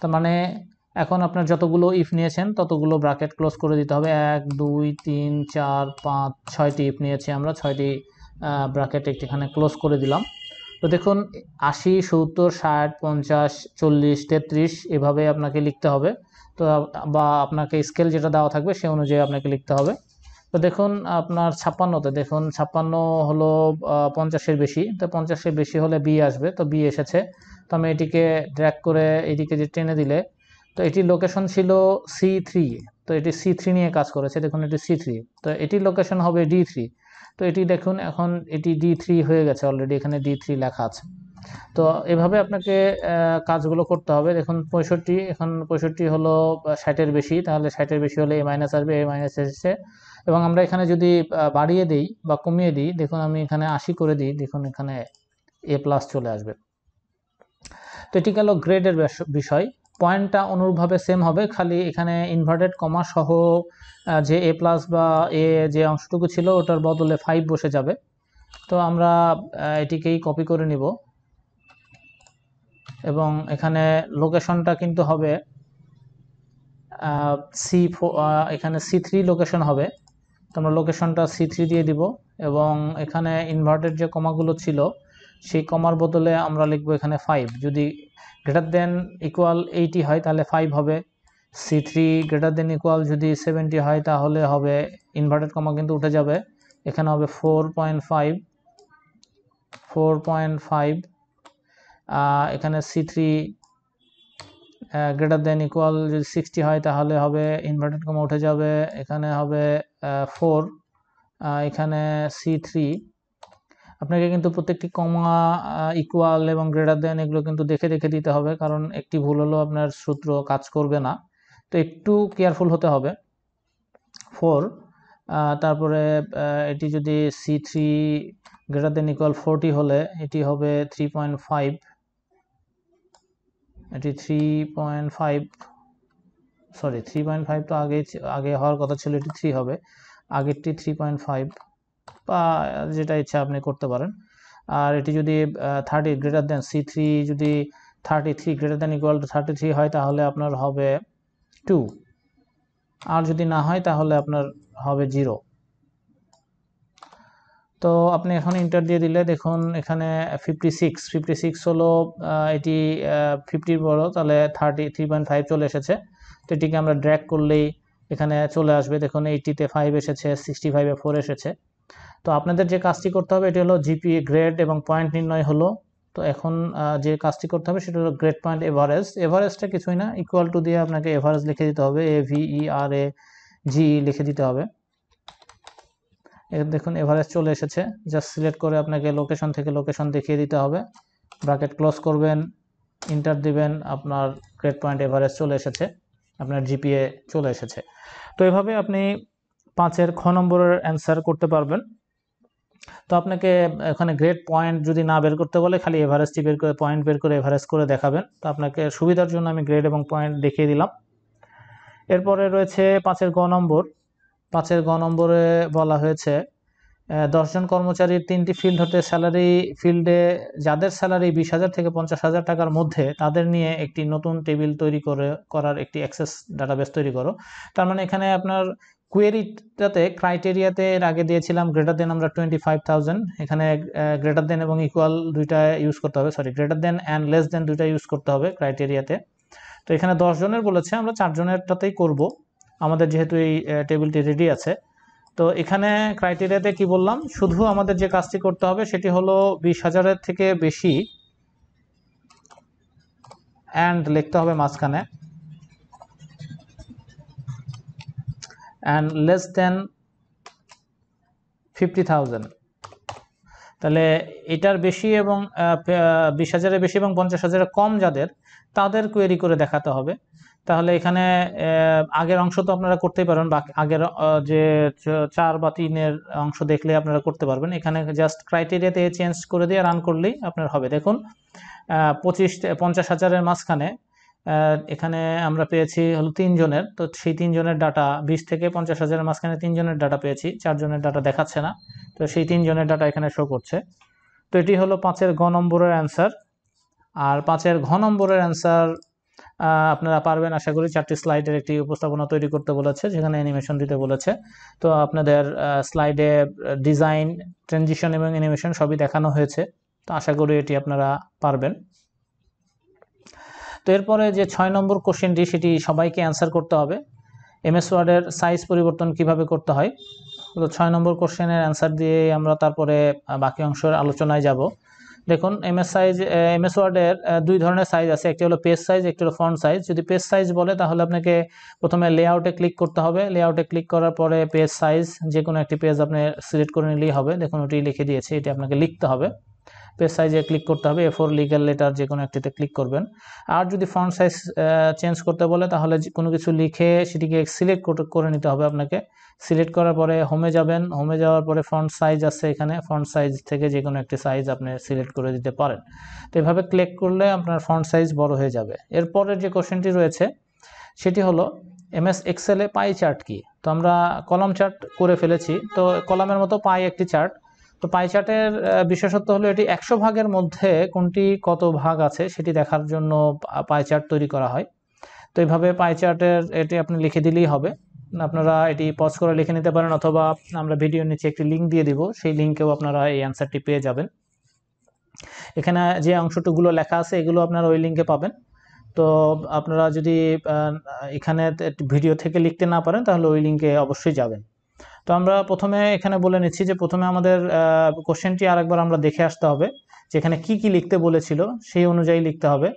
তার মানে এখন আপনার যতগুলো ইফ নিয়েছেন ততগুলো ব্র্যাকেট ক্লোজ করে দিতে হবে। এক দুই তিন চার পাঁচ ছয়টি ইফ নিয়েছি আমরা, ছয়টি ব্র্যাকেট একটিখানে ক্লোজ করে দিলাম। তো দেখুন আশি সত্তর ষাট পঞ্চাশ চল্লিশ তেত্রিশ এভাবে আপনাকে লিখতে হবে। তো বা আপনাকে স্কেল যেটা দেওয়া থাকবে সে অনুযায়ী আপনাকে লিখতে হবে। তো দেখুন আপনার ছাপ্পান্নতে, দেখুন ছাপ্পান্ন হলো পঞ্চাশের বেশি, তো পঞ্চাশের বেশি হলে বি আসবে। তো বি এসেছে। তো আমি এটিকে ড্র্যাগ করে এটিকে যে টেনে দিলে, তো এটির লোকেশন ছিল সি থ্রি, তো এটি সি থ্রি নিয়ে কাজ করেছে। দেখুন এটি সি থ্রি, তো এটির লোকেশন হবে ডি থ্রি। তো এটি দেখুন এখন এটি ডি থ্রি হয়ে গেছে অলরেডি, এখানে ডি থ্রি লেখা আছে। তো এভাবে আপনাকে কাজগুলো করতে হবে। দেখুন পঁয়ষট্টি, এখন পঁয়ষট্টি হলো ষাটের বেশি, তাহলে ষাটের বেশি হলে এ মাইনাস আসবে, এ মাইনাস এসেছে। এবং আমরা এখানে যদি বাড়িয়ে দিই বা কমিয়ে দিই, দেখুন আমি এখানে আশি করে দিই, দেখুন এখানে এ প্লাস চলে আসবে। তো এটি গেল গ্রেডের বিষয়। পয়েন্টটা অনুরূপভাবে সেম হবে, খালি এখানে ইনভার্টেড কমা সহ যে এ প্লাস বা এ যে অংশটুকু ছিল ওটার বদলে ফাইভ বসে যাবে। তো আমরা এটিকেই কপি করে নিব, এবং এখানে লোকেশনটা কিন্তু হবে সি ফোর, এখানে সি থ্রি লোকেশন হবে। তো আমরা লোকেশনটা সি থ্রি দিয়ে দিব এবং এখানে ইনভার্টেড যে কমাগুলো ছিল সেই কমার বদলে আমরা লিখব এখানে ফাইভ। যদি গ্রেটার দেন ইকুয়াল এইটি হয় তাহলে ফাইভ হবে, C three greater than equal যদি সেভেন্টি হয় তাহলে হবে ইনভার্টেড কমা কিন্তু উঠে যাবে, এখানে হবে four point five four point five. এখানে C three greater than equal যদি সিক্সটি হয় তাহলে হবে ইনভার্টেড কমা উঠে যাবে, এখানে হবে ফোর। এখানে সি থ্রি আপনাকে কিন্তু প্রত্যেকটি কমা ইকুয়াল এবং গ্রেটার দেন এগুলো কিন্তু দেখে দেখে দিতে হবে, কারণ একটি ভুল হলো আপনার সূত্র কাজ করবে না, তো একটু কেয়ারফুল হতে হবে। ফোর, তারপরে এটি যদি C three greater than equal forty হলে এটি হবে থ্রি পয়েন্ট ফাইভ, এটি three point five, sorry three point five তো আগে আগে হওয়ার কথা ছিল, এটি থ্রি হবে, আগেরটি থ্রি পয়েন্ট ফাইভ, বা যেটা ইচ্ছা আপনি করতে পারেন। আর এটি যদি thirty greater than C three যদি thirty three greater than equal to thirty three হয় তাহলে আপনার হবে টু, আর যদি না হয় তাহলে আপনার হবে জিরো। তো আপনি এখন ইন্টার দিয়ে দিলে দেখুন এখানে ফিফটি সিক্স ফিফটি সিক্স হলো, এটি ফিফটির বড়, তাহলে থার্টি থ্রি পয়েন্ট ফাইভ চলে এসেছে। তো এটিকে আমরা ড্র্যাগ করলেই এখানে চলে আসবে, দেখুন এইটিতে ফাইভ এসেছে, সিক্সটি ফাইভে ফোর এসেছে। তো আপনাদের যে কাজটি করতে হবে এটি হলো জিপিএ গ্রেড এবং পয়েন্ট নির্ণয় হলো। তো এখন যে কাজটি করতে হবে সেটা হলো গ্রেড পয়েন্ট এভারেজ। এভারেজটা কিছুই না, ইকুয়াল টু দিয়ে আপনাকে এভারেজ লিখে দিতে হবে, এ ভি ই আর এ জি লিখে দিতে হবে। দেখুন এভারেজ চলে এসেছে, জাস্ট সিলেক্ট করে আপনাকে লোকেশন থেকে লোকেশন দেখিয়ে দিতে হবে, ব্র্যাকেট ক্লোজ করবেন, ইন্টার দিবেন, আপনার গ্রেড পয়েন্ট এভারেজ চলে এসেছে, আপনার জিপিএ চলে এসেছে। তো এভাবে আপনি পাঁচের খ নম্বরের অ্যান্সার করতে পারবেন। তো আপনাকে এখানে গ্রেড পয়েন্ট যদি না বের করতে বলে, খালি এভারেজটি বের করে পয়েন্ট বের করে এভারেজ করে দেখাবেন। তো আপনাকে সুবিধার জন্য আমি গ্রেড এবং পয়েন্ট দেখিয়ে দিলাম। এরপরে রয়েছে পাঁচের গ নম্বর। পাঁচের গ নম্বরে বলা হয়েছে দশজন কর্মচারীর তিনটি ফিল্ড হতে স্যালারি ফিল্ডে যাদের স্যালারি বিশ হাজার থেকে পঞ্চাশ হাজার টাকার মধ্যে তাদের নিয়ে একটি নতুন টেবিল তৈরি করে করার একটি অ্যাক্সেস ডাটাবেস তৈরি করো। তার মানে এখানে আপনার কোয়েরিটাতে ক্রাইটেরিয়াতে এর আগে দিয়েছিলাম গ্রেটার দেন আমরা টোয়েন্টি ফাইভ থাউজেন্ড, এখানে গ্রেটার দেন এবং ইকুয়াল দুইটা ইউজ করতে হবে, sorry greater than and less than দুইটা ইউজ করতে হবে ক্রাইটেরিয়াতে। তো এখানে দশ জনের বলেছে, আমরা চার জনেরটাতেই করব, আমাদের যেহেতু এই টেবিলটি রেডি আছে। তো এখানে ক্রাইটেরিয়াতে কি বললাম, শুধু আমাদের যে কাজটি করতে হবে সেটি হলো বিশ হাজারের থেকে বেশি অ্যান্ড লিখতে হবে মাঝখানে, and less than fifty thousand. তাহলে এটার বেশি এবং বিশ হাজারের বেশি এবং পঞ্চাশ হাজারের কম যাদের, তাদের কোয়েরি করে দেখাতে হবে। তাহলে এখানে আগের অংশ তো আপনারা করতেই পারেন, বাকি আগের যে চার বা তিনের অংশ দেখলে আপনারা করতে পারবেন। এখানে জাস্ট ক্রাইটেরিয়াতে চেঞ্জ করে দিয়ে রান করলেই আপনার হবে। দেখুন পঁচিশ পঞ্চাশ হাজারের মাঝখানে এখানে আমরা পেয়েছি হলো তিনজনের, তো সেই তিনজনের ডাটা বিশ থেকে পঞ্চাশ হাজারের মাঝখানে তিনজনের ডাটা পেয়েছি, চারজনের ডাটা দেখাচ্ছে না, তো সেই তিনজনের ডাটা এখানে শো করছে। তো এটি হলো পাঁচের গ নম্বরের অ্যান্সার। আর পাঁচের ঘ নম্বরের অ্যান্সার আপনারা পারবেন আশা করি। চারটি স্লাইডের একটি উপস্থাপনা তৈরি করতে বলেছে, যেখানে অ্যানিমেশন দিতে বলেছে। তো আপনাদের স্লাইডে ডিজাইন, ট্রানজিশন এবং অ্যানিমেশন সবই দেখানো হয়েছে, তো আশা করি এটি আপনারা পারবেন। তো এরপরে যে ছয় নম্বর কোশ্চেনটি, সেটি সবাইকে অ্যান্সার করতে হবে। এমএস ওয়ার্ডের সাইজ পরিবর্তন কিভাবে করতে হয়। তো ছয় নম্বর কোশ্চেনের অ্যান্সার দিয়ে আমরা তারপরে বাকি অংশের আলোচনায় যাব। দেখুন এমএস সাইজ, এমএস ওয়ার্ডের দুই ধরনের সাইজ আছে, একটি হলো পেজ সাইজ, একটি হলো ফন্ট সাইজ। যদি পেজ সাইজ বলে তাহলে আপনাকে প্রথমে লেআউটে ক্লিক করতে হবে, লেআউটে ক্লিক করার পরে পেজ সাইজ যে কোনো একটি পেজ আপনি সিলেক্ট করে নিলেই হবে। দেখুন ওটি লিখে দিয়েছে, এটি আপনাকে লিখতে হবে, পেজ সাইজে ক্লিক করতে হবে, এ ফোর লিগ্যাল লেটার যে কোনো একটিতে ক্লিক করবেন। আর যদি ফন্ট সাইজ চেঞ্জ করতে বলে তাহলে কোনো কিছু লিখে সেটিকে সিলেক্ট করে নিতে হবে আপনাকে। সিলেক্ট করার পরে হোমে যাবেন, হোমে যাওয়ার পরে ফন্ট সাইজ আছে, এখানে ফন্ট সাইজ থেকে যে কোনো একটি সাইজ আপনি সিলেক্ট করে দিতে পারেন। তো এভাবে ক্লিক করলে আপনার ফন্ট সাইজ বড় হয়ে যাবে। এরপরের যে কোশ্চেনটি রয়েছে সেটি হলো এমএস এক্সেলে পাই চার্ট কি। তো আমরা কলাম চার্ট করে ফেলেছি, তো কলামের মতো পাই একটি চার্ট। तो पाई चार्टेर विशेषत्व हलो एटी एकशो भागेर मध्य कोनटी कत भाग आछे सेटी देखार जोन्नो पाई चार्ट तैरि करा हय। तो एइभावे पाई चार्टेर एटी आपनि लिखे दिलेई हबे, आपनारा एटी पज करे लिखे निते पारेन अथवा आमरा भिडियोर निचे एकटी लिंक दिये देब, सेई लिंकेओ आपनारा एइ आंसारटी पेये जाबेन। एखाने जे अंशटुकुलो लेखा आछे एगुलो आपनारा ओइ लिंके पाबेन। तो आपनारा जोदि एखाने भिडियो थेके लिखते ना पारेन ताहले ओइ लिंके अवश्यई जाबेन। तो आमरा प्रथमे एखाने बोले निच्छी जे प्रथमे आमादेर कोश्चेनटी आरेकबार आमरा देखे आसते होबे जे एखाने की की लिखते बोलेछिलो सेई अनुयायी लिखते होबे।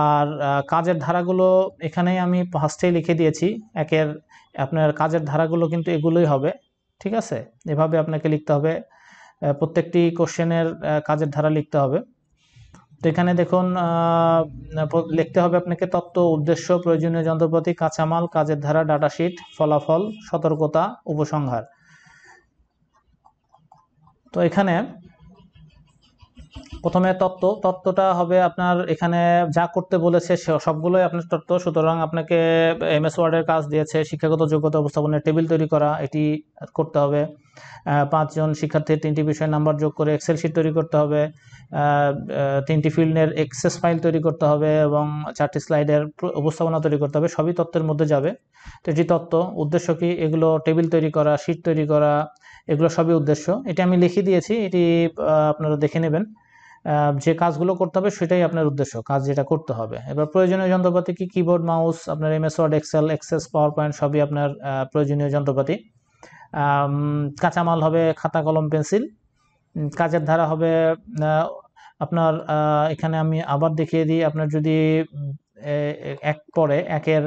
আর কাজের ধারাগুলো এখানেই আমি ফার্স্টেই লিখে দিয়েছি, একের আপনার কাজের ধারাগুলো কিন্তু এগুলোই হবে, ঠিক আছে। এভাবে আপনাকে লিখতে হবে, প্রত্যেকটি কোশ্চেনের কাজের ধারা লিখতে হবে। তো এখানে দেখুন লিখতে হবে আপনাকে তত্ত্ব, উদ্দেশ্য, প্রয়োজনীয় যন্ত্রপাতি, কাঁচামাল, কাজের ধারা, ডাটা শীট, ফলাফল, সতর্কতা, উপসংহার। তো এখানে प्रथम तत्त्व तत्त्वटा हबे आपनार एखाने जा करते बोलेछे सबगुलोई आपनार तत्त्व, सुतरां आपनाके एम एस वार्डेर काज दिएछे शिक्षागत योग्यता अवस्थापनेर टेबिल तैरि करा, एटी करते हबे। पाँच जन शिक्षार्थीर तीनटी विषय नाम्बार जोग करे एक्सेल शीट तैरि करते हबे, तीनटी फिल्डेर एक्सेस फाइल तैरि करते हबे एबं चारटी स्लाइडेर उपस्थापना तैरि करते हबे, सबई तत्त्वेर मध्य जाबे। तो एटी तत्त्व, उद्देश्य कि एगुलो टेबिल तैरि करा, शीट तैरि करा, एगुलो सबई उद्देश्य। एटी आमि लिखे दिएछि, एटी आपनारा देखे नेबेन। যে কাজগুলো করতে হবে সেটাই আপনার উদ্দেশ্য, কাজ যেটা করতে হবে। এবার প্রয়োজনীয় যন্ত্রপাতি কি, কিবোর্ড, মাউস, আপনার MS Word, Excel, Access, PowerPoint সবই আপনার প্রয়োজনীয় যন্ত্রপাতি। কাঁচামাল হবে খাতা, কলম, পেন্সিল। কাজের ধারা হবে আপনার, এখানে আমি আবার দেখিয়ে দিই, আপনার যদি এক পরে একের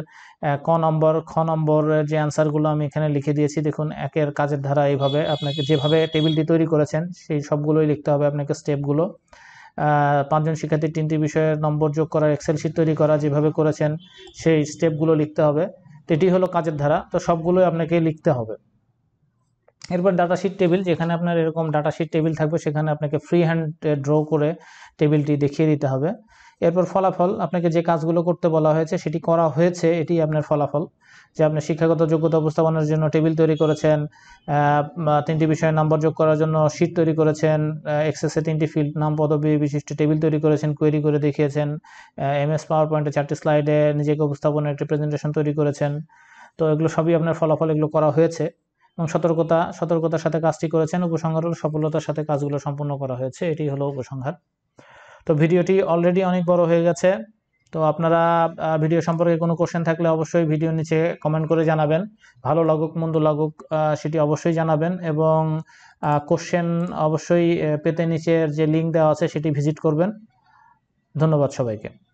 ক নম্বর, খ নম্বরের যে অ্যান্সারগুলো আমি এখানে লিখে দিয়েছি দেখুন, একের কাজের ধারা এইভাবে আপনাকে যেভাবে টেবিলটি তৈরি করেছেন সেই সবগুলোই লিখতে হবে আপনাকে, স্টেপগুলো। পাঁচজন শিক্ষার্থীর তিনটি বিষয়ের নম্বর যোগ করা, এক্সেল শীট তৈরি করা যেভাবে করেছেন সেই স্টেপগুলো লিখতে হবে। তো এটি হলো কাজের ধারা, তো সবগুলোই আপনাকে লিখতে হবে। এরপর ডাটা শীট টেবিল, যেখানে আপনার এরকম ডাটা শীট টেবিল থাকবে সেখানে আপনাকে ফ্রি হ্যান্ড ড্র করে টেবিলটি দেখিয়ে দিতে হবে। এরপর ফলাফল, আপনাকে যে কাজগুলো করতে বলা হয়েছে সেটি করা হয়েছে, এটি আপনার ফলাফল। যে আপনি শিক্ষাগত যোগ্যতা উপস্থাপনের জন্য টেবিল তৈরি করেছেন, তিনটি বিষয়ের নাম্বার যোগ করার জন্য শীট তৈরি করেছেন, এক্সেসে তিনটি ফিল্ড, নাম, পদবি বিশিষ্ট টেবিল তৈরি করেছেন, কোয়েরি করে দেখিয়েছেন, এমএস পাওয়ার পয়েন্টে চারটি স্লাইডে নিজেকে উপস্থাপনের একটি প্রেজেন্টেশন তৈরি করেছেন। তো এগুলো সবই আপনার ফলাফল, এগুলো করা হয়েছে। এবং সতর্কতা, সতর্কতার সাথে কাজটি করেছেন। উপসংহার হলো সফলতার সাথে কাজগুলো সম্পন্ন করা হয়েছে, এটি হলো উপসংহার। তো ভিডিওটি অলরেডি অনেক বড় হয়ে গেছে। তো আপনারা ভিডিও সম্পর্কে কোনো কোশ্চেন থাকলে অবশ্যই ভিডিওর নিচে কমেন্ট করে জানাবেন, ভালো লাগুক মন্দ লাগুক সেটি অবশ্যই জানাবেন। এবং কোশ্চেন অবশ্যই পেতে নিচের যে লিঙ্ক দেওয়া আছে সেটি ভিজিট করবেন। ধন্যবাদ সবাইকে।